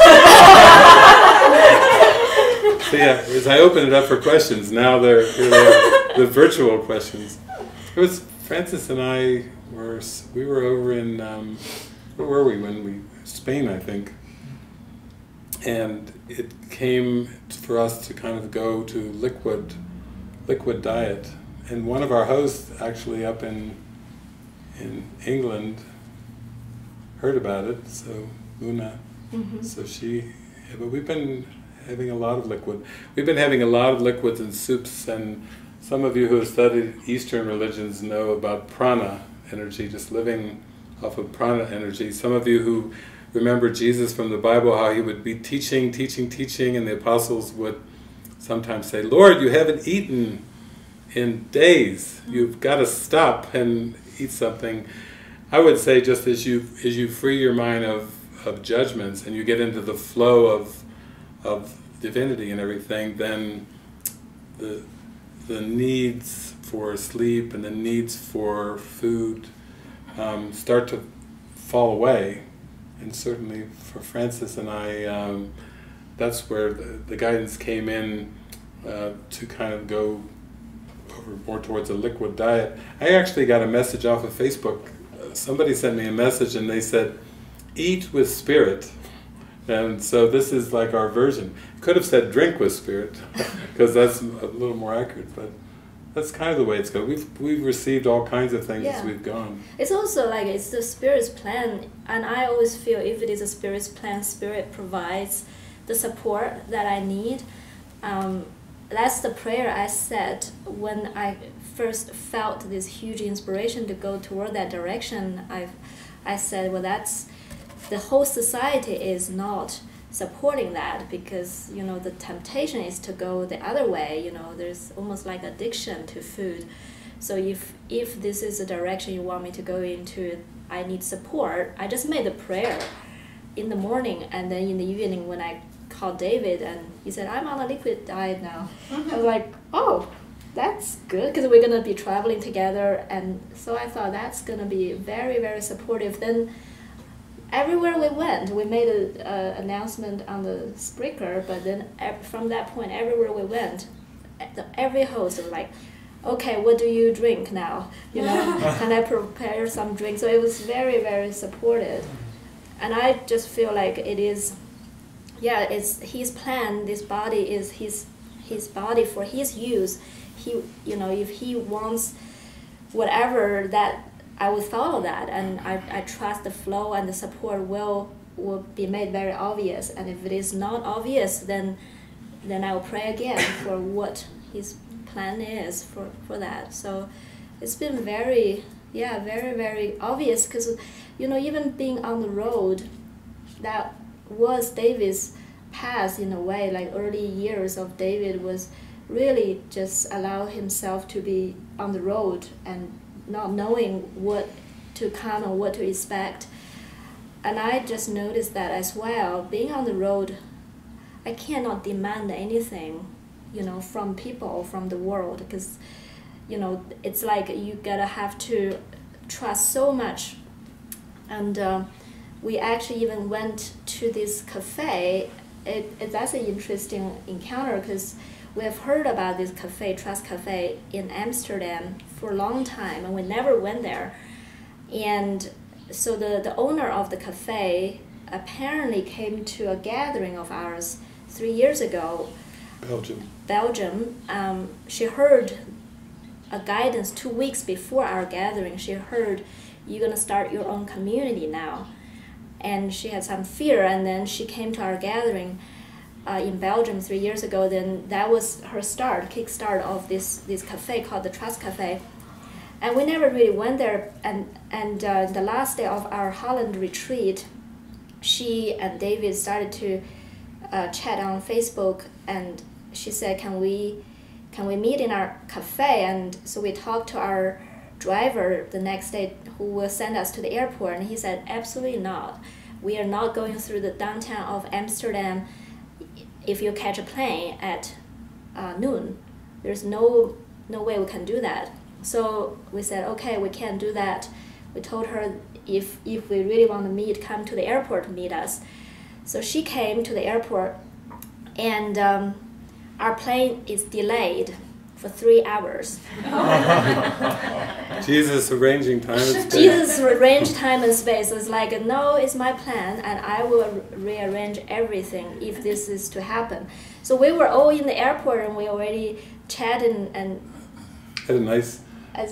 So yeah, as I opened it up for questions, now they're the virtual questions. It was Frances and I were, we were over in, where were we when we, Spain I think. And it came for us to kind of go to liquid diet. And one of our hosts actually up in England heard about it, so Una, so she, but we've been having a lot of liquid. We've been having a lot of liquids and soups, and some of you who have studied Eastern religions know about prana energy, just living off of prana energy. Some of you who remember Jesus from the Bible, how he would be teaching, teaching, teaching, and the apostles would sometimes say, Lord, you haven't eaten in days, you've got to stop and eat something. I would say just as you free your mind of judgments and you get into the flow of divinity and everything, then the needs for sleep and the needs for food start to fall away. And certainly for Frances and I, that's where the guidance came in to kind of go over more towards a liquid diet. I actually got a message off of Facebook. Somebody sent me a message and they said, eat with spirit. And so this is like our version. Could have said drink with spirit, because that's a little more accurate, but that's kind of the way it's going. We've received all kinds of things as we've gone. It's also like it's the spirit's plan, and I always feel if it is a spirit's plan, spirit provides the support that I need. That's the prayer I said when I first felt this huge inspiration to go toward that direction. I said, well, that's the whole society is not supporting that, because you know the temptation is to go the other way. You know, there's almost like addiction to food. So if this is the direction you want me to go into, I need support. I just made a prayer in the morning, and then in the evening when I called David and he said, I'm on a liquid diet now. I was like, oh, that's good, because we're gonna be traveling together, and so I thought that's gonna be very, very supportive. Then everywhere we went, we made an announcement on the speaker, but then from that point, everywhere we went, every host was like, okay, what do you drink now? You know, can I prepare some drink? So it was very, very supported. And I just feel like it is, yeah, it's his plan. This body is his body for his use. He, you know, if he wants whatever, that I would follow that, and I trust the flow and the support will be made very obvious. And if it is not obvious, then I will pray again for what his plan is for that. So it's been very, yeah, very, very obvious, because you know, even being on the road, that was David's path in a way. Like early years of David was really just allow himself to be on the road and not knowing what to come or what to expect. And I just noticed that as well. Being on the road, I cannot demand anything, you know, from people or from the world, because, you know, it's like you gotta have to trust so much. And we actually even went to this cafe. That's an interesting encounter, because we have heard about this cafe, Trust Cafe, in Amsterdam for a long time, and we never went there. And so the owner of the cafe apparently came to a gathering of ours 3 years ago. Belgium. She heard a guidance 2 weeks before our gathering. She heard, you're gonna start your own community now. And she had some fear, and then she came to our gathering in Belgium 3 years ago. Then that was her kickstart of this cafe called the Trust Cafe. And we never really went there, and the last day of our Holland retreat, she and David started to chat on Facebook, and she said, can we meet in our cafe? And so we talked to our driver the next day who will send us to the airport, and he said, absolutely not. We are not going through the downtown of Amsterdam. If you catch a plane at noon, there's no way we can do that. So we said, okay, we can't do that. We told her if we really want to meet, come to the airport to meet us. So she came to the airport, and our plane is delayed for 3 hours. Jesus arranging time and space. Jesus arranged time and space. It's like, no, it's my plan, and I will rearrange everything if this is to happen. So we were all in the airport, and we already chatted and had a nice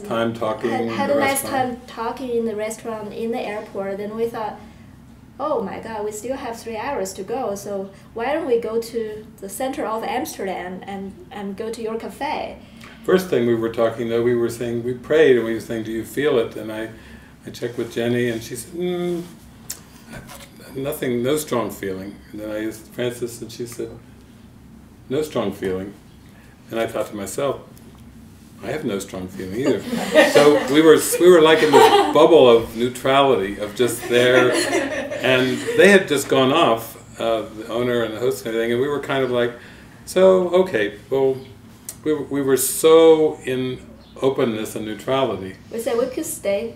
time talking. Had a nice time talking in the restaurant, in the airport. Then we thought, oh my God, we still have 3 hours to go, so why don't we go to the center of Amsterdam and go to your cafe? First thing we were talking though, we were saying, we prayed and we were saying, do you feel it? And I checked with Jenny and she said, nothing, no strong feeling. And then I used Frances and she said, no strong feeling. And I thought to myself, I have no strong feeling either. So we were like in this bubble of neutrality, of just there, and they had just gone off, the owner and the host and everything, and we were kind of like, so okay, well, we were so in openness and neutrality. We said we could stay.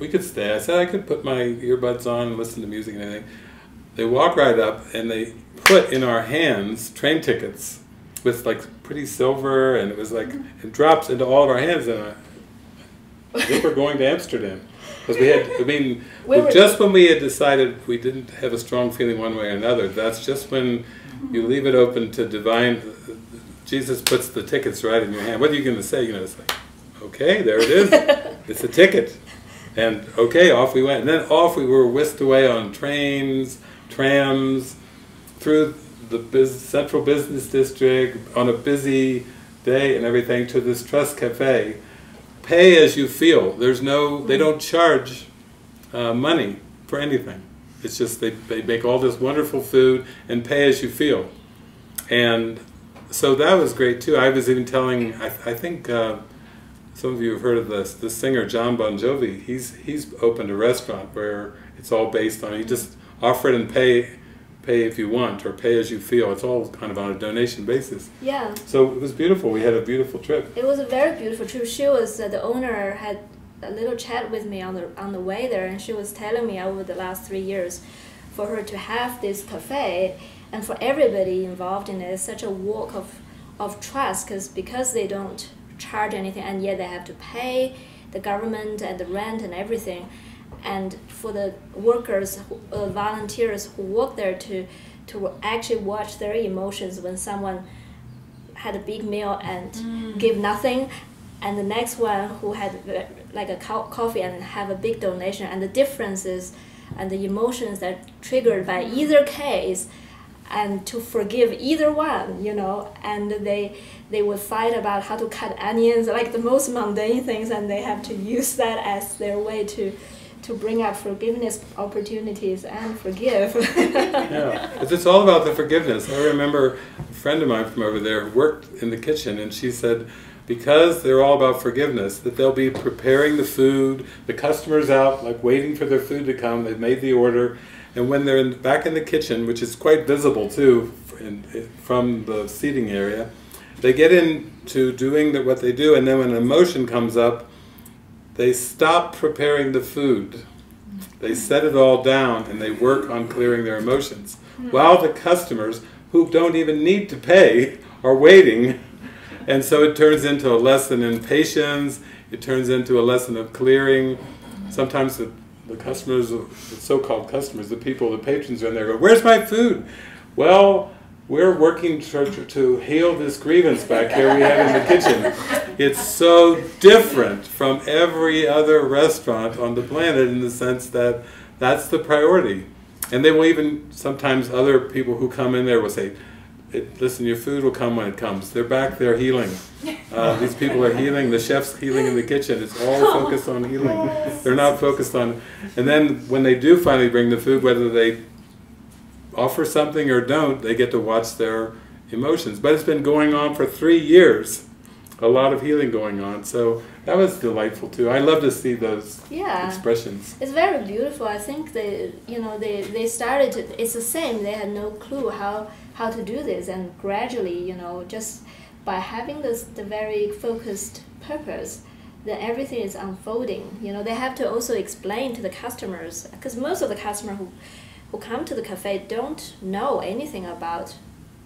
We could stay. I said I could put my earbuds on and listen to music and everything. They walk right up and they put in our hands train tickets with like pretty silver, and it was like, it drops into all of our hands, and I think we're going to Amsterdam. Because we had, I mean, just when we had decided we didn't have a strong feeling one way or another, that's just when you leave it open to divine, Jesus puts the tickets right in your hand. What are you going to say? You know, it's like, okay, there it is, it's a ticket. And okay, off we went. And then off we were whisked away on trains, trams, through the central business district on a busy day and everything to this Trust Cafe. Pay as you feel. There's no, they don't charge money for anything. It's just they make all this wonderful food and pay as you feel. And so that was great too. I was even telling, I think some of you have heard of this, the singer John Bon Jovi, he's opened a restaurant where it's all based on, you just offer it and pay if you want, or pay as you feel. It's all kind of on a donation basis. Yeah. So it was beautiful. We had a beautiful trip. It was a very beautiful trip. She was, the owner had a little chat with me on the way there, and she was telling me over the last 3 years for her to have this cafe and for everybody involved in it, it's such a walk of trust because they don't charge anything and yet they have to pay the government and the rent and everything. And for the workers, volunteers who work there to actually watch their emotions when someone had a big meal and give nothing, and the next one who had like a coffee and have a big donation, and the differences and the emotions that are triggered by either case, and to forgive either one, you know, and they would fight about how to cut onions, like the most mundane things, and they have to use that as their way to bring up forgiveness opportunities and forgive. Yeah, because it's all about the forgiveness. I remember a friend of mine from over there worked in the kitchen, and she said, because they're all about forgiveness, that they'll be preparing the food, the customer's out, like waiting for their food to come, they've made the order, and when they're back in the kitchen, which is quite visible too from the seating area, they get into doing what they do, and then when an emotion comes up, they stop preparing the food. They set it all down and they work on clearing their emotions. While the customers, who don't even need to pay, are waiting. And so it turns into a lesson in patience, it turns into a lesson of clearing. Sometimes the customers, the so-called customers, the people, the patrons are in there go, where's my food? Well, we're working to heal this grievance back here we have in the kitchen. It's so different from every other restaurant on the planet in the sense that that's the priority. And they will even, sometimes other people who come in there will say, listen, your food will come when it comes. They're back there healing. These people are healing, the chef's healing in the kitchen. It's all focused on healing. They're not focused on, and then when they do finally bring the food, whether they offer something or don't, they get to watch their emotions. But it's been going on for 3 years. A lot of healing going on. So that was delightful too. I love to see those expressions. It's very beautiful. I think they started to, it's the same, they had no clue how to do this, and gradually, you know, just by having the very focused purpose, then everything is unfolding. You know, they have to also explain to the customers, because most of the customers who come to the cafe don't know anything about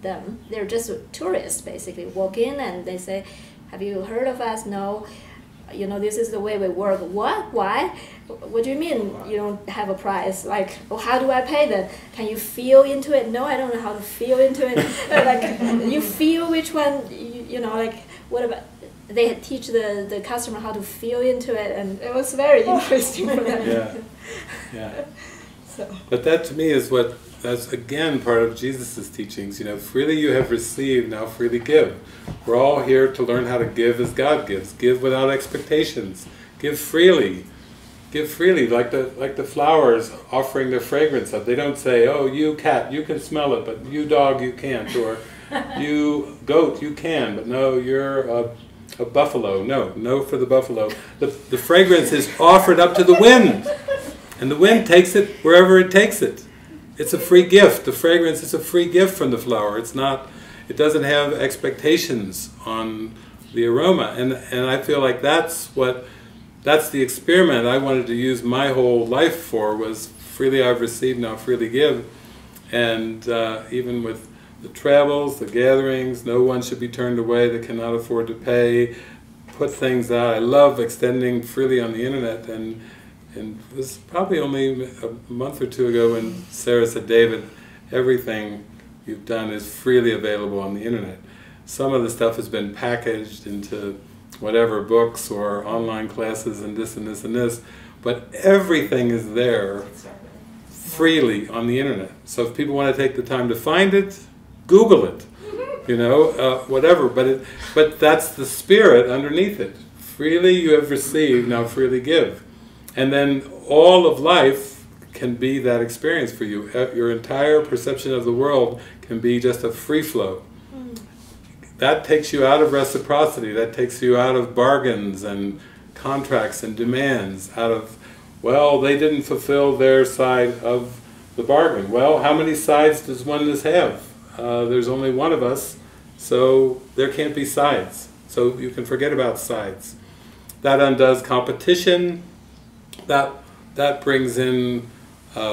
them. They're just tourists, basically, walk in and they say, have you heard of us? No. You know, this is the way we work. What? Why? What do you mean you don't have a price? Like, well, how do I pay then? Can you feel into it? No, I don't know how to feel into it. Like, you feel which one, you know, like, what about... They teach the customer how to feel into it, and it was very interesting for them. Yeah, yeah. So. But that to me is what, that's again part of Jesus's teachings, you know, freely you have received, now freely give. We're all here to learn how to give as God gives. Give without expectations. Give freely. Give freely, like the flowers offering their fragrance up. They don't say, oh, you cat, you can smell it, but you dog, you can't, or you goat, you can, but no, you're a buffalo. No, no for the buffalo. The fragrance is offered up to the wind, and the wind takes it wherever it takes it. It's a free gift. The fragrance is a free gift from the flower. It's not, it doesn't have expectations on the aroma, and I feel like that's the experiment I wanted to use my whole life for, was freely I've received, now freely give. And even with the travels, the gatherings, no one should be turned away that cannot afford to pay, put things out. I love extending freely on the internet, and it was probably only a month or two ago when Sarah said, David, everything you've done is freely available on the internet. Some of the stuff has been packaged into whatever books or online classes and this and this and this, but everything is there freely on the internet. So if people want to take the time to find it, Google it, you know, whatever. But that's the spirit underneath it. Freely you have received, now freely give. And then all of life can be that experience for you. Your entire perception of the world can be just a free flow. That takes you out of reciprocity. That takes you out of bargains and contracts and demands. Out of, well, they didn't fulfill their side of the bargain. Well, how many sides does one have? There's only one of us, so there can't be sides. So you can forget about sides. That undoes competition. That brings in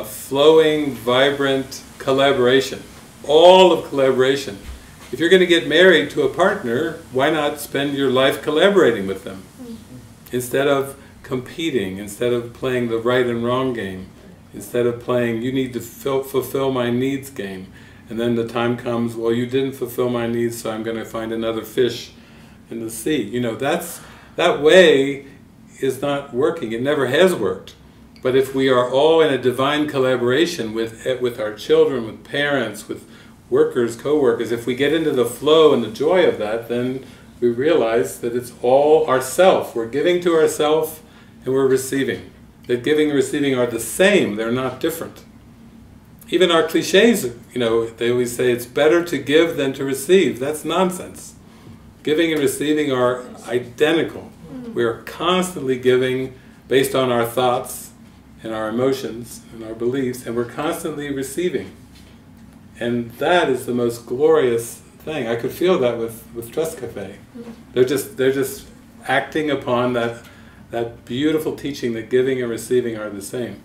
flowing, vibrant collaboration. All of collaboration. If you're going to get married to a partner, why not spend your life collaborating with them? Instead of competing, instead of playing the right and wrong game, instead of playing, you need to fulfill my needs game. And then the time comes, well, you didn't fulfill my needs, so I'm going to find another fish in the sea. You know, that way is not working. It never has worked. But if we are all in a divine collaboration with our children, with parents, with workers, co-workers, if we get into the flow and the joy of that, then we realize that it's all ourself. We're giving to ourselves and we're receiving. That giving and receiving are the same. They're not different. Even our cliches, you know, they always say it's better to give than to receive. That's nonsense. Giving and receiving are identical. We are constantly giving based on our thoughts and our emotions and our beliefs, and we're constantly receiving. And that is the most glorious thing. I could feel that with Trust Cafe. They're just acting upon that beautiful teaching that giving and receiving are the same.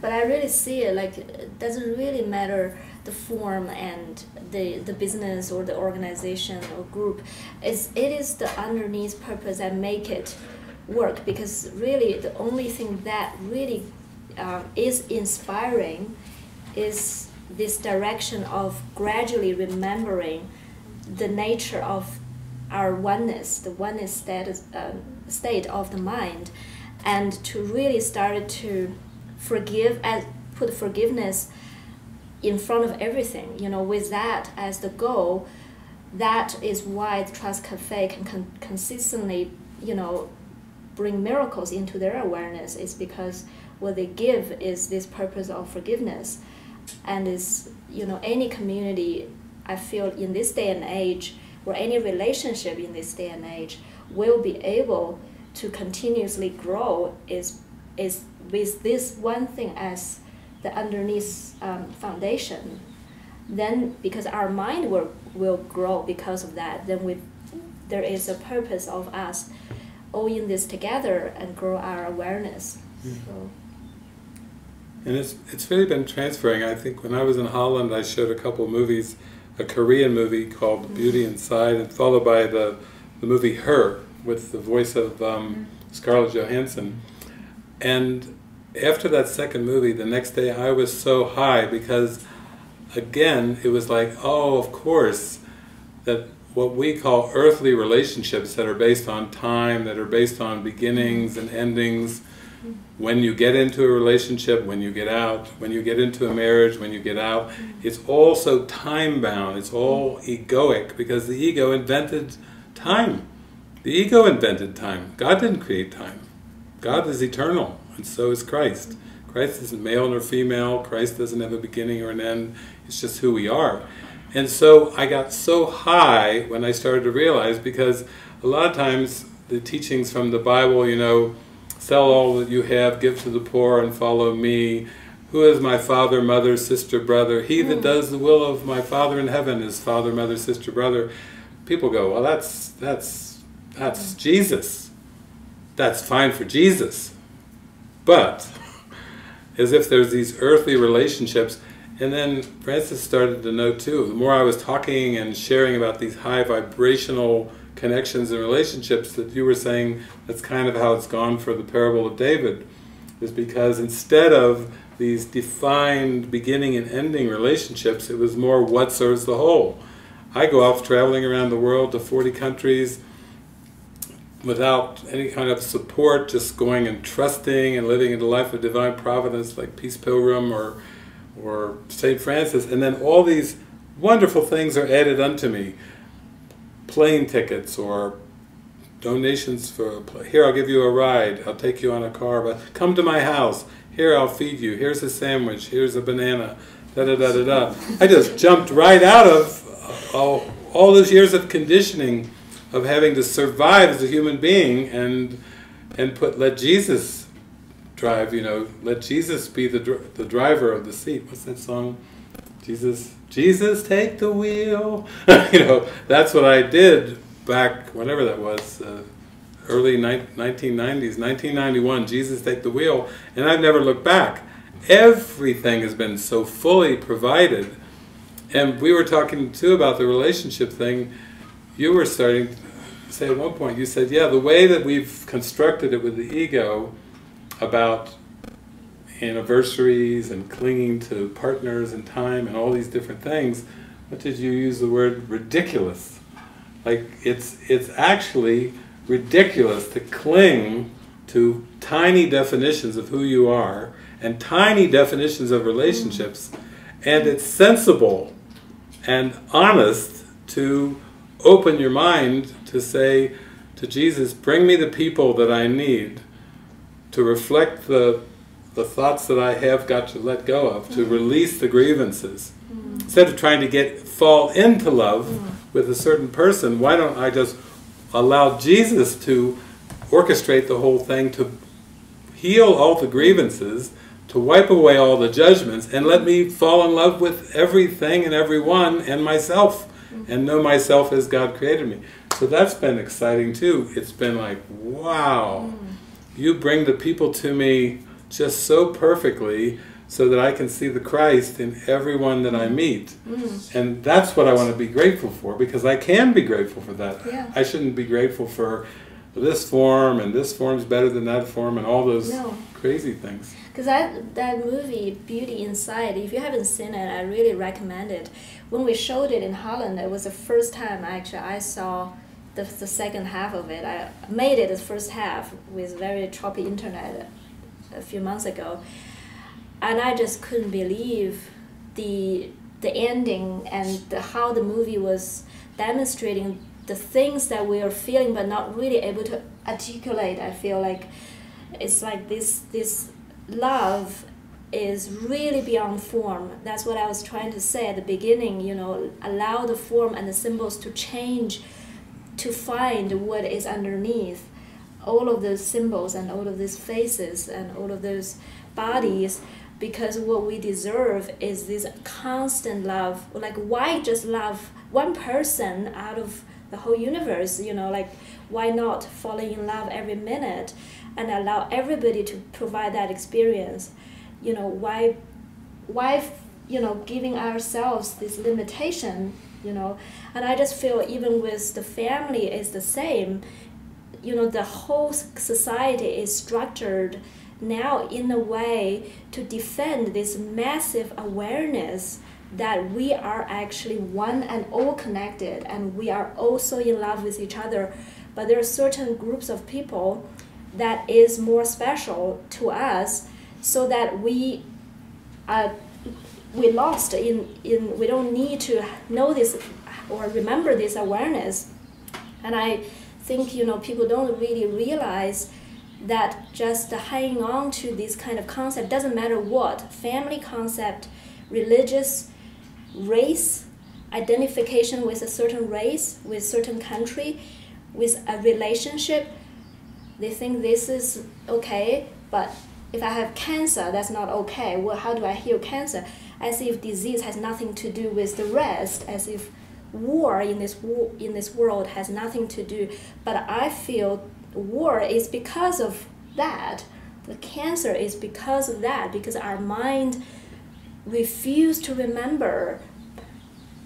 But I really see it like it doesn't really matter the form and the business or the organization or group. It is the underneath purpose that make it work, because really the only thing that really is inspiring is this direction of gradually remembering the nature of our oneness, the oneness state of the mind, and to really start to forgive and put forgiveness in front of everything, you know, with that as the goal. That is why the Trust Cafe can consistently, you know, bring miracles into their awareness, is because what they give is this purpose of forgiveness. And is, you know, any community, I feel, in this day and age, or any relationship in this day and age, will be able to continuously grow is with this one thing as the underneath foundation. Then, because our mind will grow because of that, then there is a purpose of us all in this together and grow our awareness. Mm-hmm. So. And it's really been transferring. I think when I was in Holland, I showed a couple movies, a Korean movie called mm-hmm. Beauty Inside, and followed by the movie Her, with the voice of Scarlett Johansson. And after that second movie, the next day I was so high, because again, it was like, oh, of course, that what we call earthly relationships that are based on time, that are based on beginnings and endings, when you get into a relationship, when you get out, when you get into a marriage, when you get out, it's all so time-bound, it's all egoic, because the ego invented time. The ego invented time. God didn't create time. God is eternal, and so is Christ. Christ isn't male nor female, Christ doesn't have a beginning or an end, it's just who we are. And so I got so high when I started to realize, because a lot of times the teachings from the Bible, you know, sell all that you have, give to the poor, and follow me. Who is my father, mother, sister, brother? He that does the will of my Father in heaven is father, mother, sister, brother. People go, well, that's Jesus. That's fine for Jesus. But, as if there's these earthly relationships. And then Frances started to know too, the more I was talking and sharing about these high vibrational connections and relationships, that you were saying that's kind of how it's gone for the parable of David, is because instead of these defined beginning and ending relationships, it was more what serves the whole. I go off traveling around the world to 40 countries without any kind of support, just going and trusting and living in the life of divine providence, like Peace Pilgrim or St. Francis, and then all these wonderful things are added unto me. Plane tickets or donations for, here I'll give you a ride, I'll take you on a car, but come to my house, here I'll feed you, here's a sandwich, here's a banana, da-da-da-da-da. I just jumped right out of all those years of conditioning of having to survive as a human being, and let Jesus drive, you know, let Jesus be the driver of the seat. What's that song? Jesus, take the wheel. You know, that's what I did back, whenever that was, early 1990s, 1991, Jesus, take the wheel, and I've never looked back. Everything has been so fully provided. And we were talking, too, about the relationship thing. You were starting to say at one point, you said, yeah, the way that we've constructed it with the ego, about anniversaries and clinging to partners and time and all these different things. What did you use the word? Ridiculous. Like, it's actually ridiculous to cling to tiny definitions of who you are and tiny definitions of relationships, and it's sensible and honest to open your mind to say to Jesus, bring me the people that I need to reflect the thoughts that I have got to let go of, to release the grievances. Instead of trying to fall into love with a certain person, why don't I just allow Jesus to orchestrate the whole thing, to heal all the grievances, to wipe away all the judgments, and let me fall in love with everything and everyone and myself, and know myself as God created me. So that's been exciting too. It's been like, wow. You bring the people to me just so perfectly so that I can see the Christ in everyone that I meet. And that's what I want to be grateful for, because I can be grateful for that. Yeah. I shouldn't be grateful for this form, and this form's better than that form, and all those crazy things. Because that movie, Beauty Inside, if you haven't seen it, I really recommend it. When we showed it in Holland, it was the first time actually I saw the second half of it. I made it the first half with very choppy internet a few months ago, and I just couldn't believe the ending and how the movie was demonstrating the things that we are feeling but not really able to articulate. I feel like it's like this love is really beyond form. That's what I was trying to say at the beginning, you know, allow the form and the symbols to change, to find what is underneath all of those symbols and all of these faces and all of those bodies, because what we deserve is this constant love. Like, why just love one person out of the whole universe, you know, like why not falling in love every minute and allow everybody to provide that experience? You know, why you know, giving ourselves this limitation, you know? And I just feel even with the family is the same. You know, the whole society is structured now in a way to defend this massive awareness that we are actually one and all connected, and we are also in love with each other. But there are certain groups of people that is more special to us, so that we lost in we don't need to know this or remember this awareness. And I think, you know, people don't really realize that just hanging on to this kind of concept, doesn't matter what, family concept, religious, race, identification with a certain race, with certain country, with a relationship, they think this is okay, but if I have cancer, that's not okay. Well, how do I heal cancer? As if disease has nothing to do with the rest, as if war in this world has nothing to do. But I feel war is because of that. The cancer is because of that, because our mind refused to remember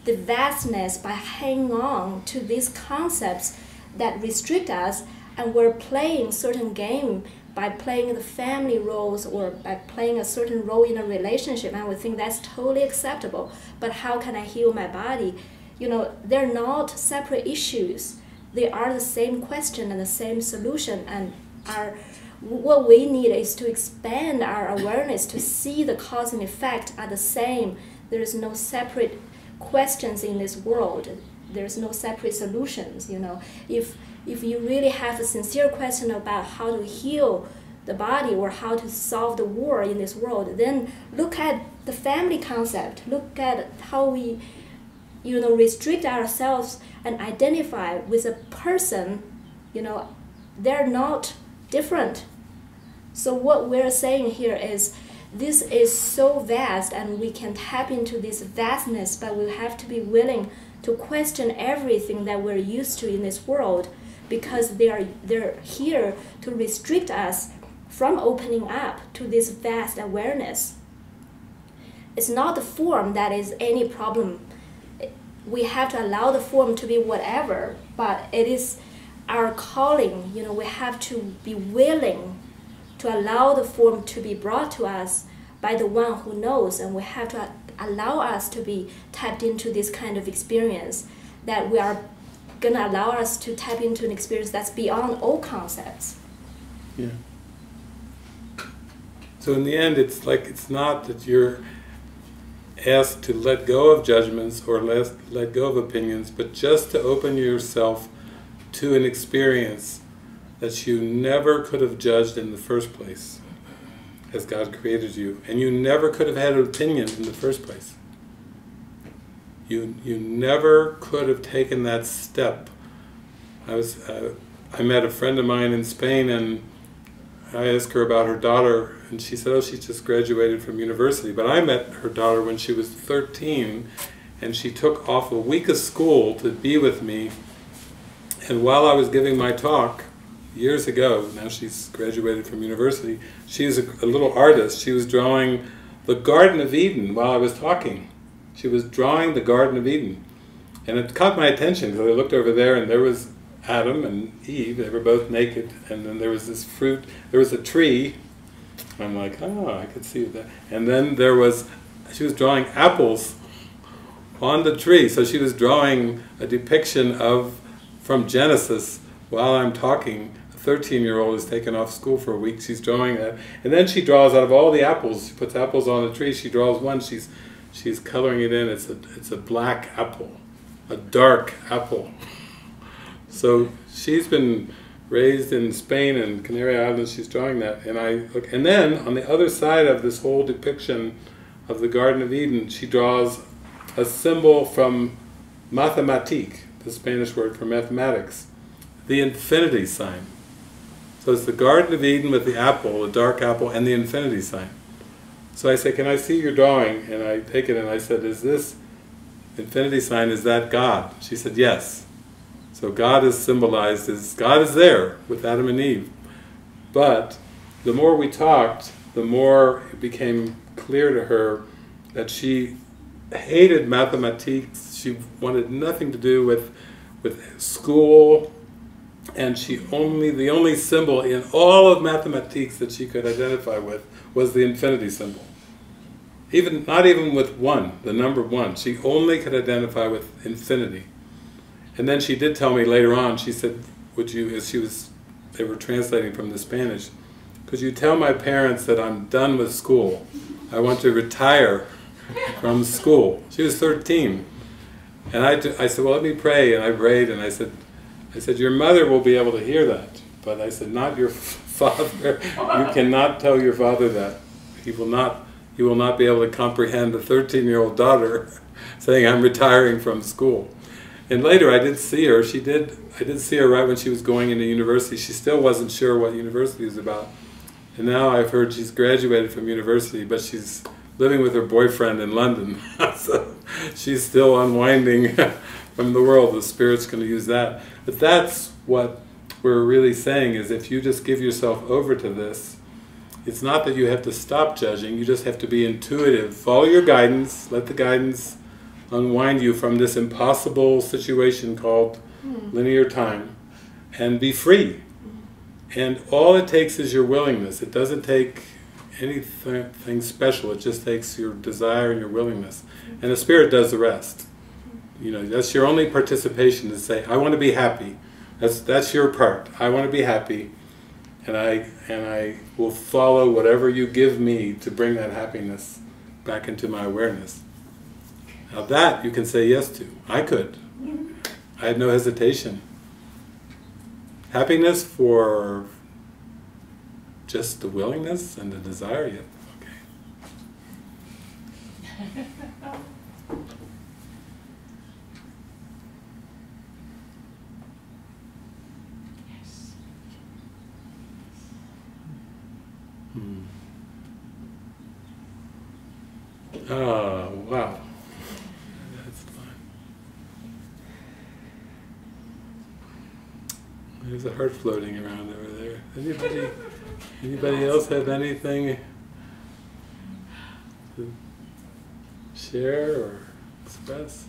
the vastness by hanging on to these concepts that restrict us, and we're playing certain game by playing the family roles or by playing a certain role in a relationship, and I would think that's totally acceptable. But how can I heal my body? You know, they're not separate issues. They are the same question and the same solution, and what we need is to expand our awareness to see the cause and effect are the same. There is no separate questions in this world. There's no separate solutions, you know. If you really have a sincere question about how to heal the body or how to solve the war in this world, then look at the family concept, look at how we, you know, restrict ourselves and identify with a person. You know, they're not different. So what we're saying here is this is so vast, and we can tap into this vastness, but we have to be willing to question everything that we're used to in this world, because they're here to restrict us from opening up to this vast awareness. It's not the form that is any problem. We have to allow the form to be whatever, but it is our calling. You know, we have to be willing to allow the form to be brought to us by the one who knows, and we have to allow us to be tapped into this kind of experience, that we are going to allow us to tap into an experience that's beyond all concepts. Yeah. So in the end, it's like, it's not that you're asked to let go of judgments or let go of opinions, but just to open yourself to an experience that you never could have judged in the first place, as God created you, and you never could have had an opinion in the first place. You never could have taken that step. I met a friend of mine in Spain, and I asked her about her daughter, and she said, oh, she just graduated from university. But I met her daughter when she was 13, and she took off a week of school to be with me. And while I was giving my talk years ago, now she's graduated from university, she's a little artist. She was drawing the Garden of Eden while I was talking. She was drawing the Garden of Eden. And it caught my attention, because I looked over there and there was Adam and Eve, they were both naked, and then there was this fruit, there was a tree, and I'm like, oh, I could see that. And then there was, she was drawing apples on the tree, so she was drawing a depiction of, from Genesis, while I'm talking. A 13-year-old is taken off school for a week, she's drawing that, and then she draws out of all the apples, she puts apples on the tree, she draws one, she's coloring it in, it's a black apple, a dark apple. So she's been raised in Spain and Canary Islands, she's drawing that, and I look, and then on the other side of this whole depiction of the Garden of Eden, she draws a symbol from mathematique, the Spanish word for mathematics, the infinity sign. So it's the Garden of Eden with the apple, the dark apple, and the infinity sign. So I say, can I see your drawing? And I take it and I said, is this infinity sign, is that God? She said, yes. So God is symbolized as, God is there with Adam and Eve. But the more we talked, the more it became clear to her that she hated mathematics, she wanted nothing to do with school, and she only, the only symbol in all of mathematics that she could identify with was the infinity symbol. Even, not even with one, the number one, she only could identify with infinity. And then she did tell me later on, she said, would you, as she was, they were translating from the Spanish, could you tell my parents that I'm done with school, I want to retire from school. She was 13. And I said, well, let me pray, and I prayed, and I said, your mother will be able to hear that. But I said, not your father. You cannot tell your father that. He will not be able to comprehend a 13-year-old daughter saying, I'm retiring from school. And later I did see her. I did see her right when she was going into university. She still wasn't sure what university was about. And now I've heard she's graduated from university, but she's living with her boyfriend in London. So she's still unwinding from the world. The Spirit's going to use that. But that's what we're really saying, is if you just give yourself over to this, it's not that you have to stop judging, you just have to be intuitive. Follow your guidance, let the guidance unwind you from this impossible situation called linear time, and be free. And all it takes is your willingness. It doesn't take anything special, it just takes your desire and your willingness. And the Spirit does the rest. You know, that's your only participation, to say, I want to be happy. That's your part. I want to be happy, and I will follow whatever you give me to bring that happiness back into my awareness. Now that you can say yes to. I could. I had no hesitation. Happiness for just the willingness and the desire, yeah. Okay. Yes. Ah, wow. There's a heart floating around over there. Anybody else have anything to share or express?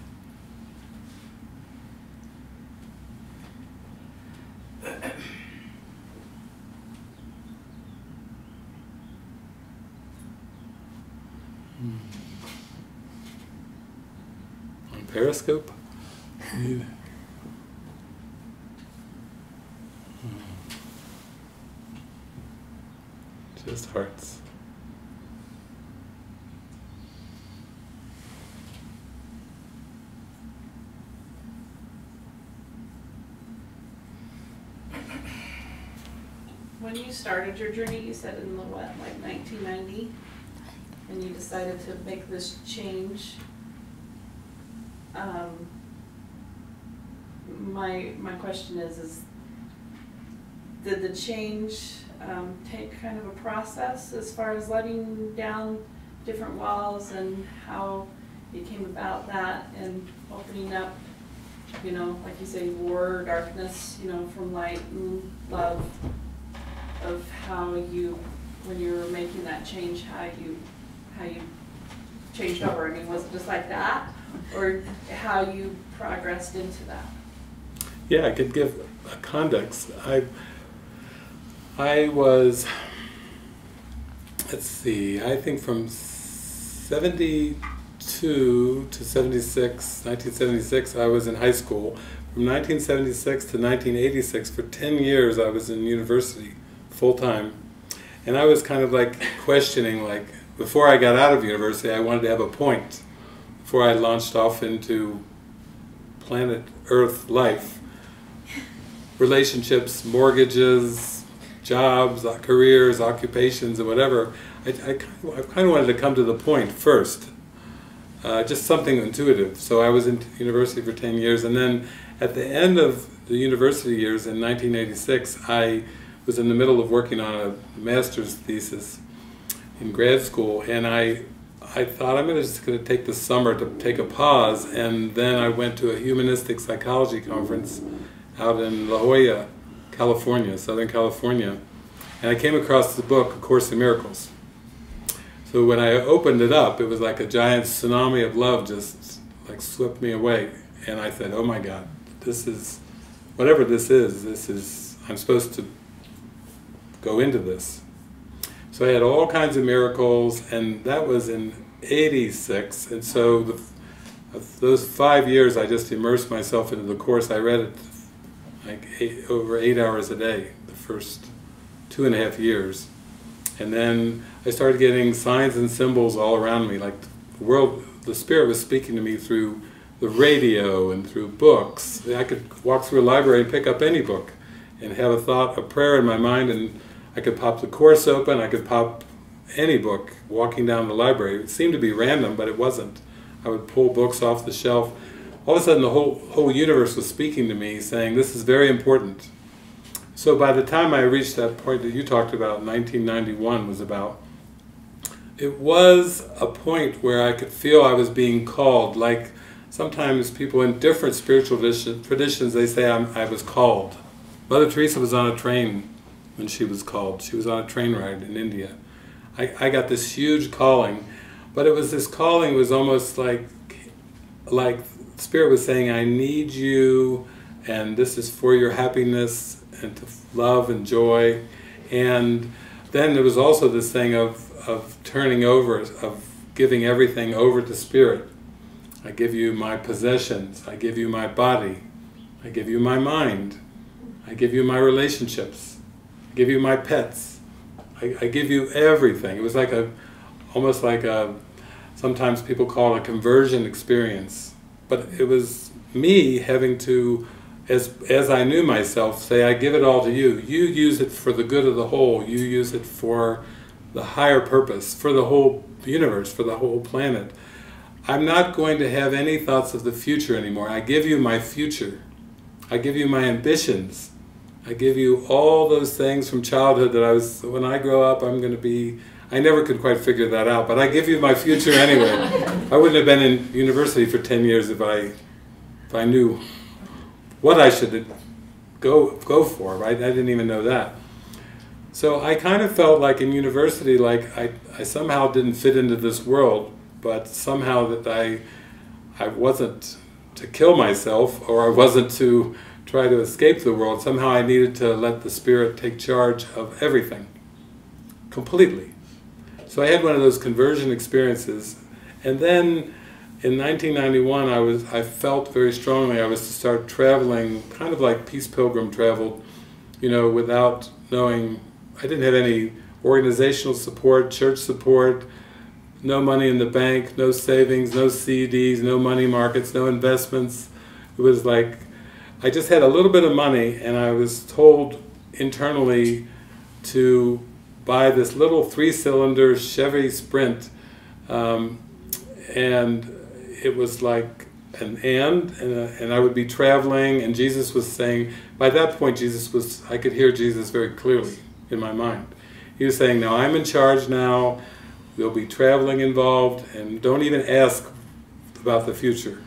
On Periscope? Just hearts. When you started your journey, you said in the what, like 1990, and you decided to make this change. My question is did the change take kind of a process as far as letting down different walls, and how you came about that, and opening up, you know, like you say, war, darkness, you know, from light and love, of how you, when you were making that change, how you changed over? I mean, was it just like that, or how you progressed into that? Yeah, I could give a context. I was, let's see, I think from 72 to 76, 1976, I was in high school. From 1976 to 1986, for 10 years I was in university, full-time. And I was kind of like questioning, like, before I got out of university, I wanted to have a point. Before I launched off into planet Earth life, relationships, mortgages, jobs, careers, occupations, and whatever, I kind of wanted to come to the point first, just something intuitive. So I was in university for 10 years, and then at the end of the university years in 1986, I was in the middle of working on a master's thesis in grad school, and I thought, I'm just going to take the summer to take a pause, and then I went to a humanistic psychology conference out in La Jolla, California, Southern California, and I came across the book, A Course in Miracles. So when I opened it up, it was like a giant tsunami of love just like swept me away, and I said, oh my God, this is, whatever this is, I'm supposed to go into this. So I had all kinds of miracles, and that was in '86, and so those 5 years I just immersed myself into the Course. I read it like over 8 hours a day, the first 2.5 years. And then I started getting signs and symbols all around me, like the world, the Spirit was speaking to me through the radio and through books. I could walk through a library and pick up any book and have a thought, a prayer in my mind, and I could pop the Course open, I could pop any book walking down the library. It seemed to be random, but it wasn't. I would pull books off the shelf. All of a sudden the whole universe was speaking to me, saying this is very important. So by the time I reached that point that you talked about, 1991 was about, it was a point where I could feel I was being called. Like sometimes people in different spiritual traditions, they say I was called. Mother Teresa was on a train when she was called. She was on a train ride in India. I got this huge calling, but it was this calling was almost like Spirit was saying, I need you, and this is for your happiness and to love and joy. And then there was also this thing of turning over, of giving everything over to Spirit. I give you my possessions, I give you my body, I give you my mind, I give you my relationships, I give you my pets, I give you everything. It was like a, almost like a, sometimes people call it a conversion experience. But it was me having to, as I knew myself, say, I give it all to you. You use it for the good of the whole. You use it for the higher purpose, for the whole universe, for the whole planet. I'm not going to have any thoughts of the future anymore. I give you my future. I give you my ambitions. I give you all those things from childhood that I was, when I grow up, I'm going to be, I never could quite figure that out, but I give you my future anyway. I wouldn't have been in university for 10 years if I knew what I should go for, right? I didn't even know that. So I kind of felt like in university, like I somehow didn't fit into this world, but somehow that I wasn't to kill myself, or I wasn't to try to escape the world. Somehow I needed to let the Spirit take charge of everything, completely. So I had one of those conversion experiences, and then in 1991 I felt very strongly I was to start traveling, kind of like Peace Pilgrim traveled, you know, without knowing. I didn't have any organizational support, church support, no money in the bank, no savings, no CDs, no money markets, no investments. It was like, I just had a little bit of money, and I was told internally to buy this little 3-cylinder Chevy Sprint, and it was like an and I would be traveling, and Jesus was saying, by that point Jesus was, I could hear Jesus very clearly in my mind. He was saying, now I'm in charge now, there'll be traveling involved, and don't even ask about the future.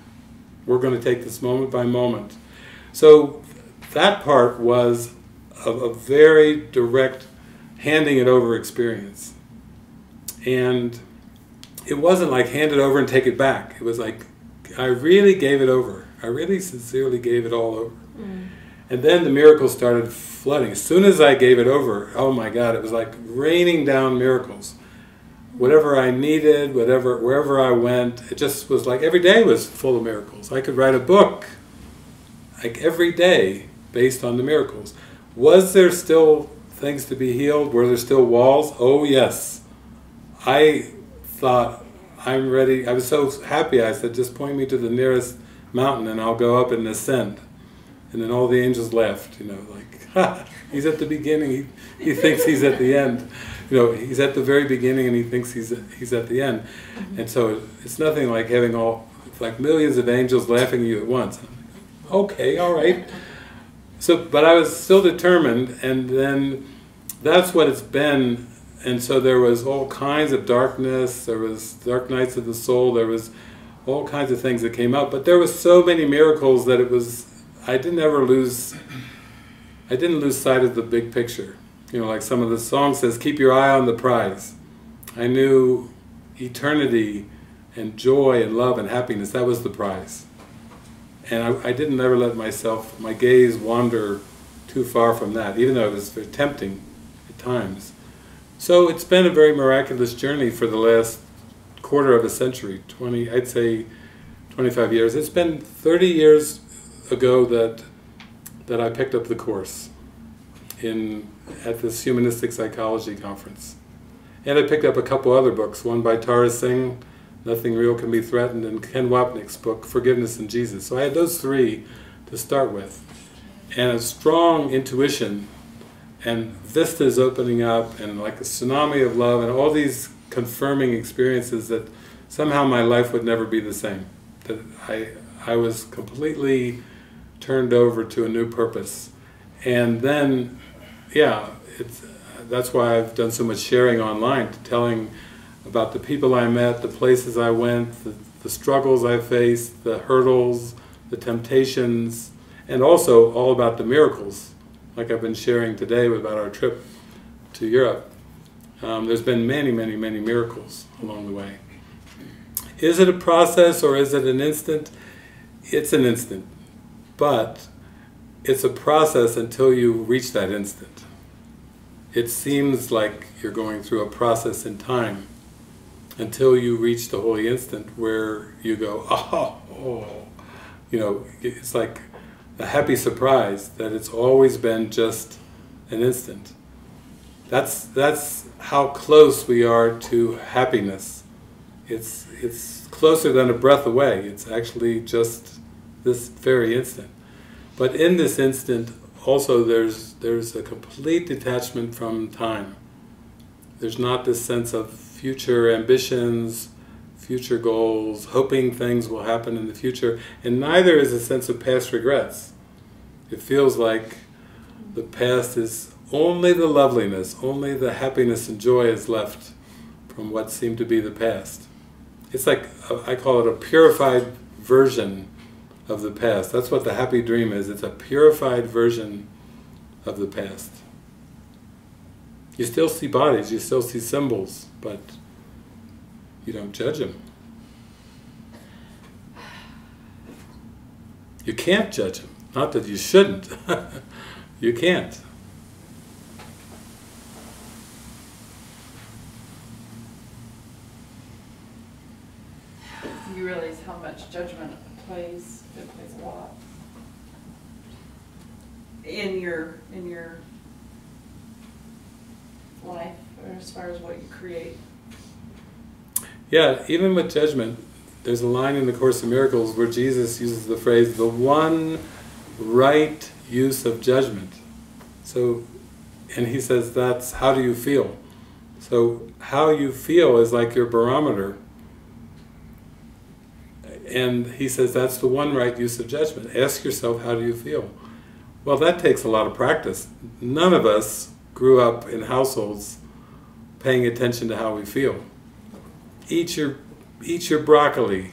We're going to take this moment by moment. So that part was a very direct handing it over experience. And it wasn't like hand it over and take it back. It was like I really gave it over. I really sincerely gave it all over. Mm. And then the miracles started flooding. As soon as I gave it over, oh my God, it was like raining down miracles. Whatever I needed, whatever, wherever I went, it just was like every day was full of miracles. I could write a book, like every day, based on the miracles. Was there still things to be healed? Were there still walls? Oh yes. I thought, I'm ready. I was so happy, I said, just point me to the nearest mountain and I'll go up and ascend. And then all the angels laughed, you know, like, ha, he's at the beginning, he thinks he's at the end. You know, he's at the very beginning and he thinks he's at the end. And so it's nothing like having all, like millions of angels laughing at you at once. Okay, all right. So, but I was still determined, and then that's what it's been. And so there was all kinds of darkness, there was dark nights of the soul, there was all kinds of things that came up, but there was so many miracles that it was, I didn't lose sight of the big picture. You know, like some of the song says, keep your eye on the prize. I knew eternity and joy and love and happiness, that was the prize. And I didn't ever let myself, my gaze wander too far from that, even though it was very tempting at times. So it's been a very miraculous journey for the last quarter of a century, 20, I'd say 25 years. It's been 30 years ago that I picked up the Course at this Humanistic Psychology Conference. And I picked up a couple other books, one by Tara Singh, Nothing Real Can Be Threatened, and Ken Wapnick's book, Forgiveness and Jesus. So I had those three to start with. And a strong intuition, and vistas opening up, and like a tsunami of love, and all these confirming experiences that somehow my life would never be the same. That I was completely turned over to a new purpose. And then, yeah, that's why I've done so much sharing online, telling about the people I met, the places I went, the struggles I faced, the hurdles, the temptations, and also all about the miracles, like I've been sharing today about our trip to Europe. There's been many, many, many miracles along the way. Is it a process or is it an instant? It's an instant, but it's a process until you reach that instant. It seems like you're going through a process in time until you reach the holy instant where you go, oh, you know, it's like a happy surprise that it's always been just an instant. That's how close we are to happiness. It's closer than a breath away. It's actually just this very instant. But in this instant also there's a complete detachment from time. There's not this sense of future ambitions, future goals, hoping things will happen in the future, and neither is a sense of past regrets. It feels like the past is only the loveliness, only the happiness and joy is left from what seemed to be the past. It's like, I call it a purified version of the past. That's what the happy dream is. It's a purified version of the past. You still see bodies, you still see symbols, but you don't judge them. You can't judge them. Not that you shouldn't. You can't. You realize how much judgment plays. It plays a lot in your life, or as far as what you create. Yeah, even with judgment, there's a line in the Course in Miracles where Jesus uses the phrase, the one right use of judgment. So, and he says that's how do you feel. So how you feel is like your barometer. And he says that's the one right use of judgment. Ask yourself, how do you feel? Well, that takes a lot of practice. None of us grew up in households paying attention to how we feel. Eat your broccoli,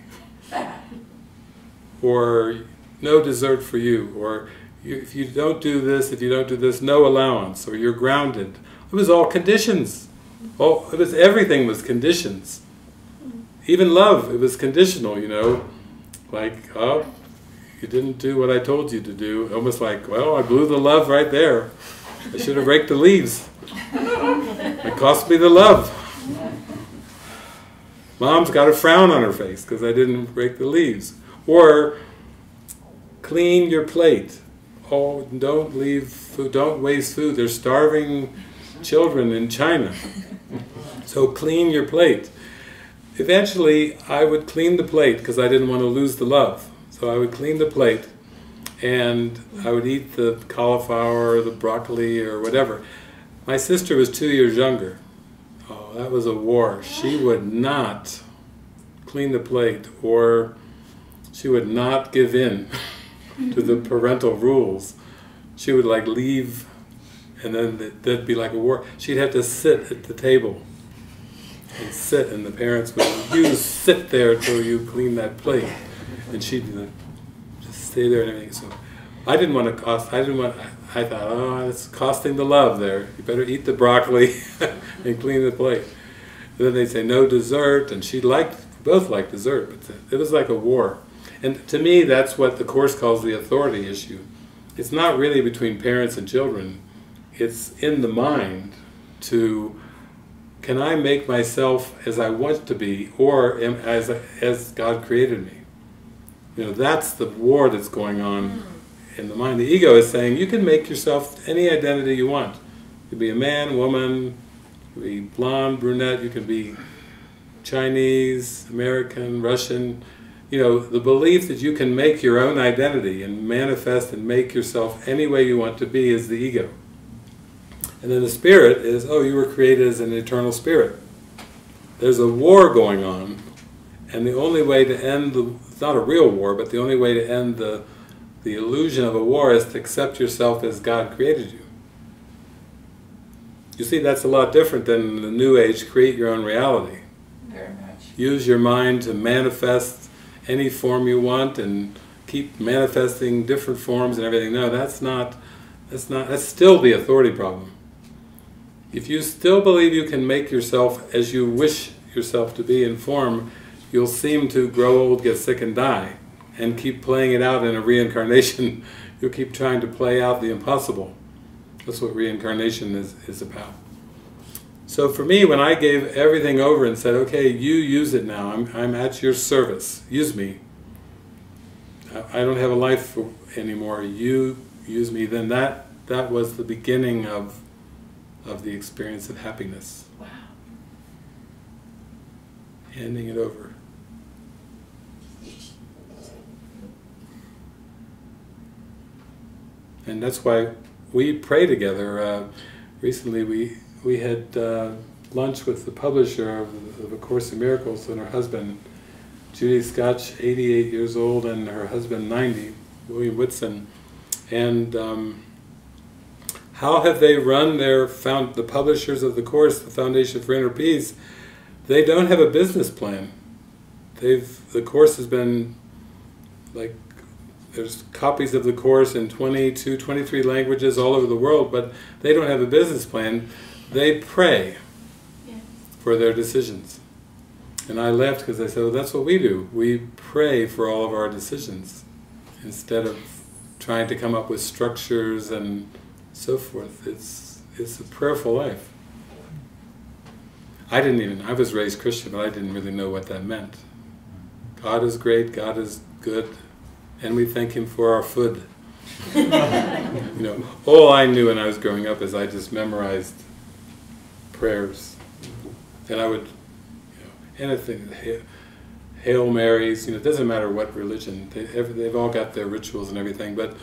or no dessert for you, or if you don't do this, no allowance, or you're grounded. It was all conditions. All, it was, everything was conditions. Even love, it was conditional, you know, like, oh, you didn't do what I told you to do. Almost like, well, I blew the love right there. I should have raked the leaves. It cost me the love. Mom's got a frown on her face because I didn't rake the leaves. Or, clean your plate. Oh, don't leave food, don't waste food. There's starving children in China. So clean your plate. Eventually, I would clean the plate because I didn't want to lose the love. So I would clean the plate and I would eat the cauliflower or the broccoli or whatever. My sister was 2 years younger. Oh, that was a war. She would not clean the plate, or she would not give in to the parental rules. She would like leave and then that'd be like a war. She'd have to sit at the table. And sit, and the parents would, you sit there till you clean that plate, and she'd just stay there and everything. So I didn't want to cost. I didn't want. I thought, oh, it's costing the love there. You better eat the broccoli and clean the plate. And then they'd say no dessert, and she liked, both liked dessert, but it was like a war. And to me, that's what the Course calls the authority issue. It's not really between parents and children. It's in the mind to, can I make myself as I want to be, or as God created me? You know, that's the war that's going on in the mind. The ego is saying, you can make yourself any identity you want. You can be a man, woman, you can be blonde, brunette, you can be Chinese, American, Russian. You know, the belief that you can make your own identity and manifest and make yourself any way you want to be is the ego. And then the spirit is, oh, you were created as an eternal spirit. There's a war going on, and the only way to end the, it's not a real war, but the only way to end the illusion of a war is to accept yourself as God created you. You see, that's a lot different than the New Age, create your own reality. Very much. Use your mind to manifest any form you want and keep manifesting different forms and everything. No, that's still the authority problem. If you still believe you can make yourself as you wish yourself to be in form, you'll seem to grow old, get sick and die, and keep playing it out in a reincarnation. You'll keep trying to play out the impossible. That's what reincarnation is about. So for me, when I gave everything over and said, okay, you use it now, I'm at your service, use me. I don't have a life anymore, you use me, then that was the beginning of the experience of happiness. Wow. Handing it over. And that's why we pray together. Recently we had lunch with the publisher of A Course in Miracles and her husband, Judy Scotch, 88 years old, and her husband, 90, William Whitson. And how have they run their, the publishers of the Course, the Foundation for Inner Peace? They don't have a business plan. The Course has been, like, there's copies of the Course in 22, 23 languages all over the world, but they don't have a business plan. They pray for their decisions. And I laughed because I said, well, that's what we do. We pray for all of our decisions instead of trying to come up with structures and so forth. It's a prayerful life. I was raised Christian, but I didn't really know what that meant. God is great, God is good, and we thank Him for our food. You know, all I knew when I was growing up is I just memorized prayers, and I would, you know, anything, Hail Marys, you know, it doesn't matter what religion, they've all got their rituals and everything, but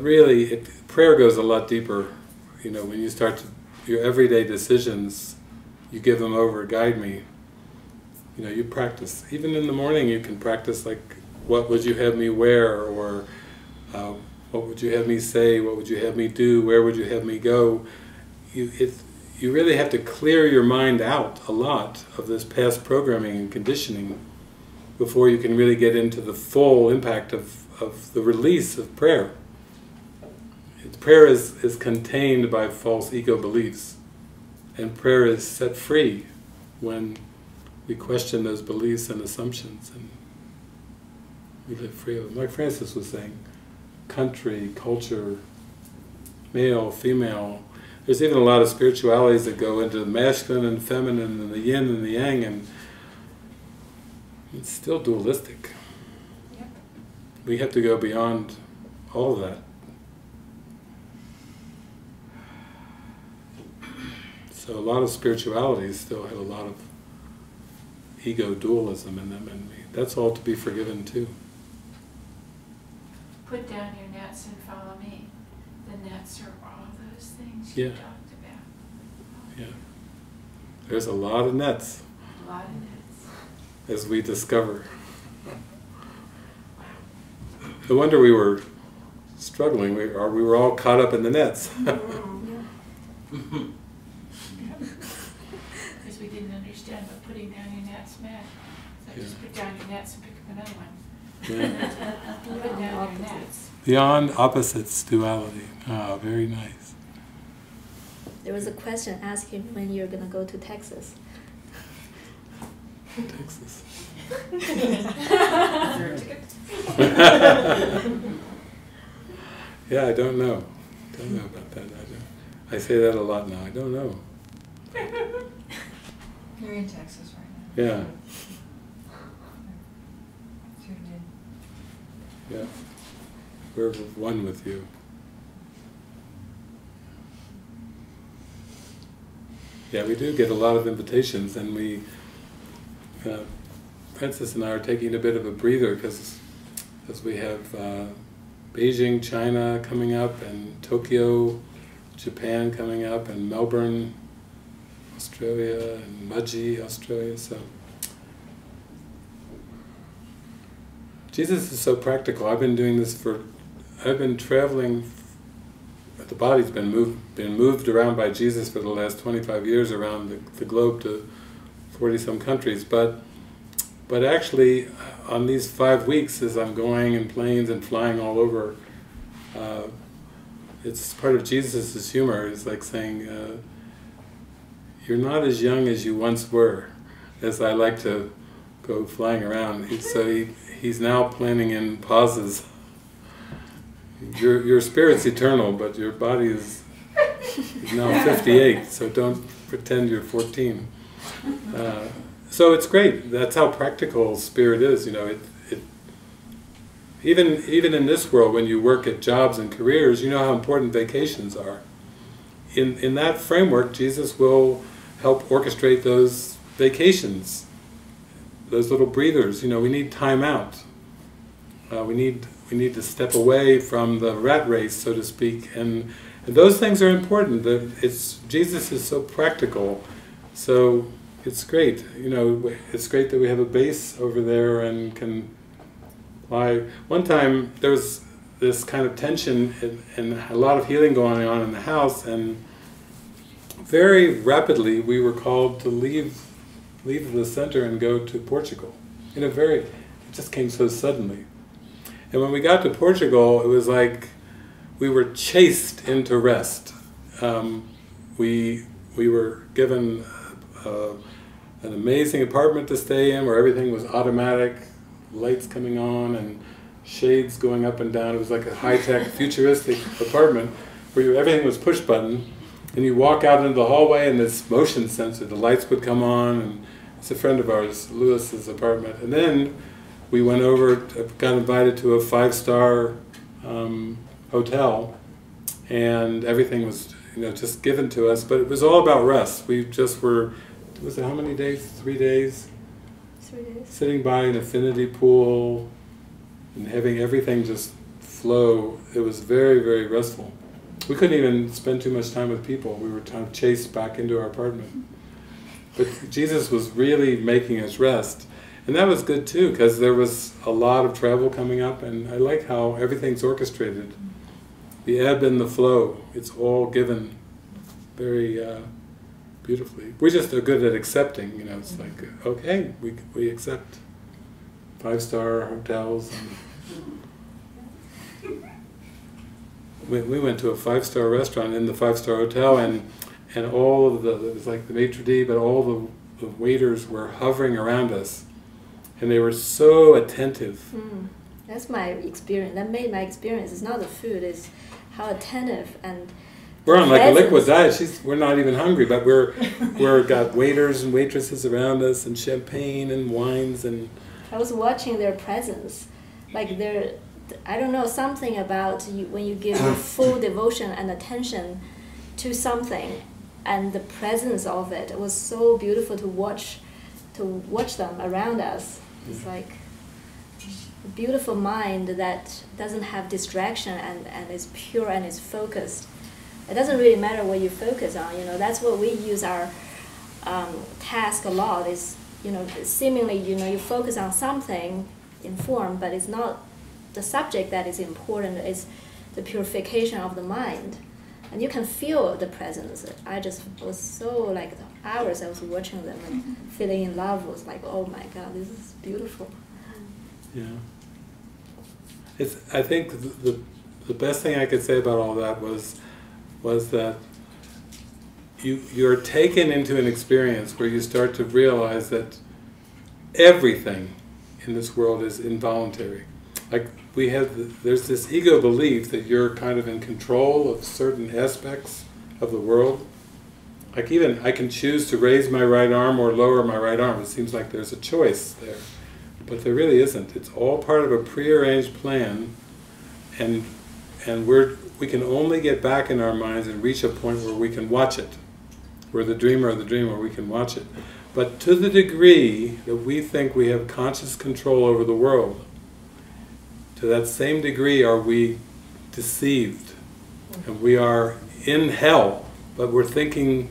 really, prayer goes a lot deeper, you know, when you start to, your everyday decisions, you give them over, guide me, you know, you practice, even in the morning you can practice, like, what would you have me wear, or what would you have me say, what would you have me do, where would you have me go? You really have to clear your mind out a lot of this past programming and conditioning before you can really get into the full impact of the release of prayer. Prayer is contained by false ego beliefs, and prayer is set free when we question those beliefs and assumptions, and we live free of them. Like Frances was saying, country, culture, male, female. There's even a lot of spiritualities that go into the masculine and feminine and the yin and the yang, and it's still dualistic. Yep. We have to go beyond all of that. So a lot of spiritualities still have a lot of ego dualism in them, and that's all to be forgiven too. Put down your nets and follow me. The nets are all those things you talked about. Yeah. There's a lot of nets. A lot of nets. As we discover. No wonder we were struggling. We were all caught up in the nets. Mm-hmm. Because we didn't understand what putting down your nets meant. So just put down your nets and pick up another one. Yeah. Put down your nets. beyond opposites duality. Ah, very nice. There was a question asking when you're going to go to Texas. Texas. Yeah, I don't know. Don't know about that. I say that a lot now. I don't know. You're in Texas right now. Yeah. Yeah. We're one with you. Yeah, we do get a lot of invitations, and we, Frances and I are taking a bit of a breather because we have Beijing, China coming up, and Tokyo, Japan coming up, and Melbourne, Australia, and Mudgee, Australia. So Jesus is so practical. I've been doing this for, I've been traveling, the body's been moved around by Jesus for the last 25 years around the globe to 40-some countries, but actually on these 5 weeks, as I'm going in planes and flying all over, it's part of Jesus's humor. It's like saying, you're not as young as you once were, as I like to go flying around. And so he's now planning in pauses. Your spirit's eternal, but your body is now 58, so don't pretend you're 14. So it's great. That's how practical spirit is. You know, even in this world, when you work at jobs and careers, you know how important vacations are. In that framework, Jesus will help orchestrate those vacations, those little breathers. You know, we need time out. We need to step away from the rat race, so to speak, and those things are important. Jesus is so practical, so it's great. You know, it's great that we have a base over there and can fly. One time there was this kind of tension and a lot of healing going on in the house, and very rapidly we were called to leave the center and go to Portugal. It just came so suddenly. And when we got to Portugal, it was like we were chased into rest. We were given an amazing apartment to stay in, where everything was automatic, lights coming on and shades going up and down. It was like a high-tech, futuristic apartment where everything was push button, and you walk out into the hallway and this motion sensor, the lights would come on. And it's a friend of ours, Luus's apartment, and then we went over, got invited to a 5-star hotel, and everything was, you know, just given to us. But it was all about rest. We just were, was it how many days? 3 days? 3 days. Sitting by an infinity pool and having everything just flow. It was very, very restful. We couldn't even spend too much time with people. We were kind of chased back into our apartment. But Jesus was really making us rest. And that was good too, because there was a lot of travel coming up, and I like how everything's orchestrated. The ebb and the flow, it's all given very beautifully. We just are good at accepting, you know, it's like, okay, we accept 5-star hotels. And we went to a 5-star restaurant in the 5-star hotel, and all of the, it was like the maitre d', but all the waiters were hovering around us. And they were so attentive. That's my experience. That made my experience. It's not the food, it's how attentive and we're on like a liquid diet. We're not even hungry, but we're got waiters and waitresses around us, and champagne and wines, and I was watching their presence, like their, I don't know, something about you, when you give your full devotion and attention to something, and the presence of it, it was so beautiful to watch. To watch them around us. It's like a beautiful mind that doesn't have distraction and is pure and is focused. It doesn't really matter what you focus on, you know, that's what we use our task a lot is, you know, seemingly, you know, you focus on something in form, but it's not the subject that is important, it's the purification of the mind. And you can feel the presence. I just was so, like, the hours I was watching them and feeling in love was like, oh my God, this is beautiful. Yeah. it's, I think the best thing I could say about all that was that you're taken into an experience where you start to realize that everything in this world is involuntary. Like we have, there's this ego belief that you're kind of in control of certain aspects of the world. Like even I can choose to raise my right arm or lower my right arm. It seems like there's a choice there, but there really isn't. It's all part of a prearranged plan, and we can only get back in our minds and reach a point where we can watch it. We're the dreamer of the dream, where we can watch it. But to the degree that we think we have conscious control over the world, to that same degree are we deceived. And we are in hell, but we're thinking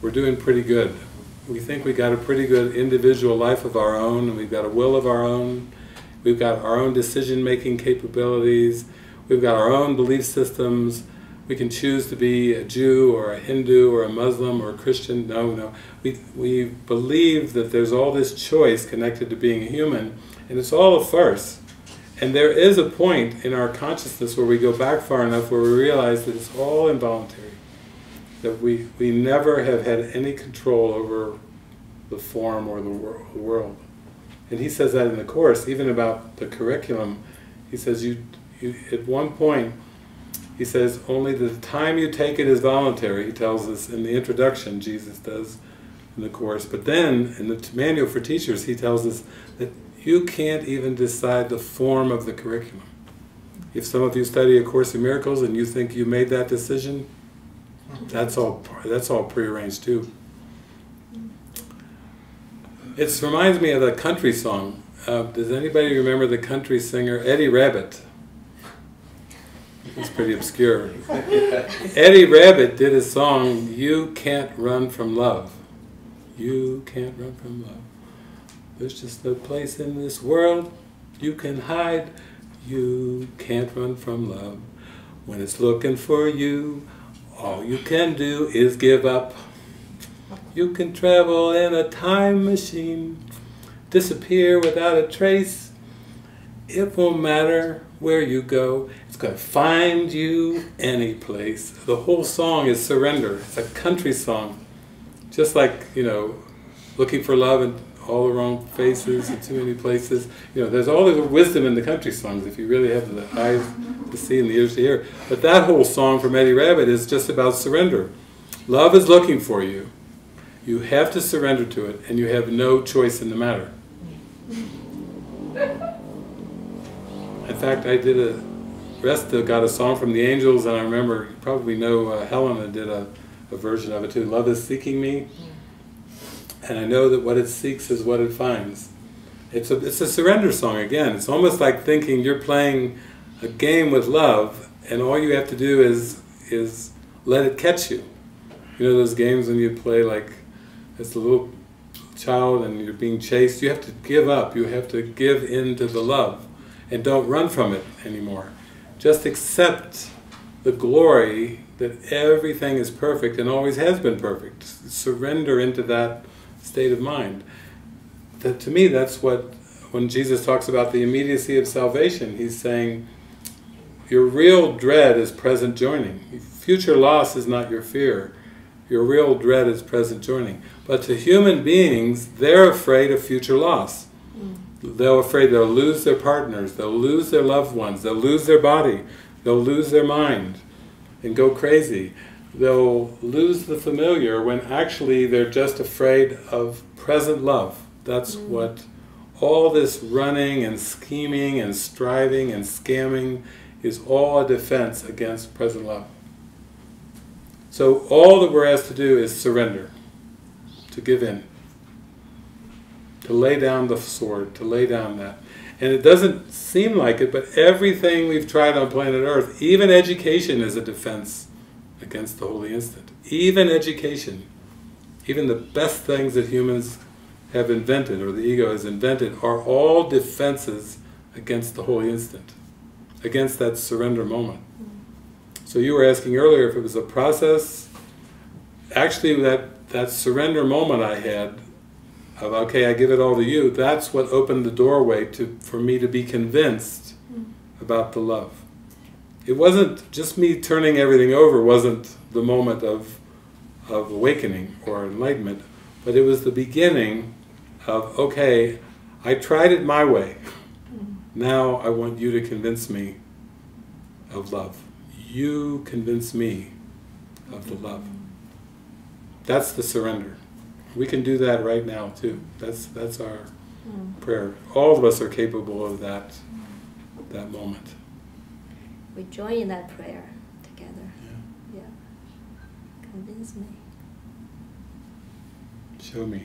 we're doing pretty good. We think we've got a pretty good individual life of our own, and we've got a will of our own, we've got our own decision-making capabilities, we've got our own belief systems. We can choose to be a Jew or a Hindu or a Muslim or a Christian. No, no. We believe that there's all this choice connected to being a human, and it's all a farce. And there is a point in our consciousness where we go back far enough where we realize that it's all involuntary, that we never have had any control over the form or the world. And he says that in the Course, even about the curriculum. He says, you at one point, he says, only the time you take it is voluntary, he tells us in the introduction, Jesus does in the Course. But then, in the Manual for Teachers, he tells us that you can't even decide the form of the curriculum. If some of you study A Course in Miracles and you think you made that decision, that's all prearranged too. It reminds me of a country song. Does anybody remember the country singer Eddie Rabbit? It's pretty obscure. Eddie Rabbit did his song, "You Can't Run From Love." You can't run from love. There's just no place in this world you can hide. You can't run from love. When it's looking for you, all you can do is give up. You can travel in a time machine, disappear without a trace. It won't matter where you go. It's going to find you any place. The whole song is surrender. It's a country song. Just like, you know, looking for love in all the wrong faces and too many places. You know, there's all the wisdom in the country songs if you really have the eyes to see and the ears to hear. But that whole song from Eddie Rabbit is just about surrender. Love is looking for you. You have to surrender to it, and you have no choice in the matter. In fact, I did a, Resta got a song from the Angels, and I remember, you probably know Helena did a version of it too, "Love is Seeking Me." And I know that what it seeks is what it finds. It's a surrender song again. It's almost like thinking you're playing a game with love, and all you have to do is let it catch you. You know those games when you play like as a little child and you're being chased? You have to give up, you have to give in to the love. And don't run from it anymore. Just accept the glory that everything is perfect and always has been perfect. Surrender into that state of mind. That, to me, that's what, when Jesus talks about the immediacy of salvation, he's saying your real dread is present joining. Future loss is not your fear. Your real dread is present joining. But to human beings, they're afraid of future loss. They're afraid they'll lose their partners, they'll lose their loved ones, they'll lose their body, they'll lose their mind and go crazy. They'll lose the familiar when actually they're just afraid of present love. That's what all this running and scheming and striving and scamming is, all a defense against present love. So all that we're asked to do is surrender, to give in. To lay down the sword, to lay down that. And it doesn't seem like it, but everything we've tried on planet Earth, even education, is a defense against the holy instant. Even education, even the best things that humans have invented, or the ego has invented, are all defenses against the holy instant, against that surrender moment. So you were asking earlier if it was a process. Actually, that surrender moment I had, of, okay, I give it all to you, that's what opened the doorway for me to be convinced about the love. It wasn't just me turning everything over, wasn't the moment of awakening or enlightenment, but it was the beginning of, okay, I tried it my way. Now I want you to convince me of love. You convince me of the love. That's the surrender. We can do that right now too. That's our prayer. All of us are capable of that, that moment. We join in that prayer together. Yeah. Yeah. Convince me. Show me.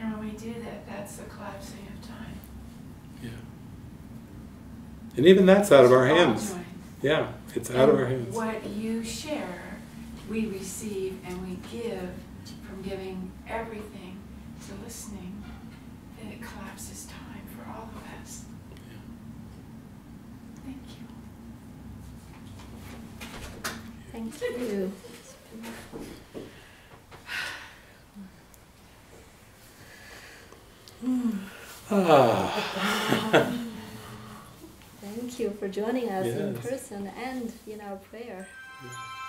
And when we do that, that's the collapsing of time. Yeah. And even that's out of our hands. Yeah, it's out of our hands. What you share, we receive, and we give from giving everything to listening, and it collapses time for all of us. Yeah. Thank you. Thank you. Thank you for joining us in person and in our prayer. Yeah.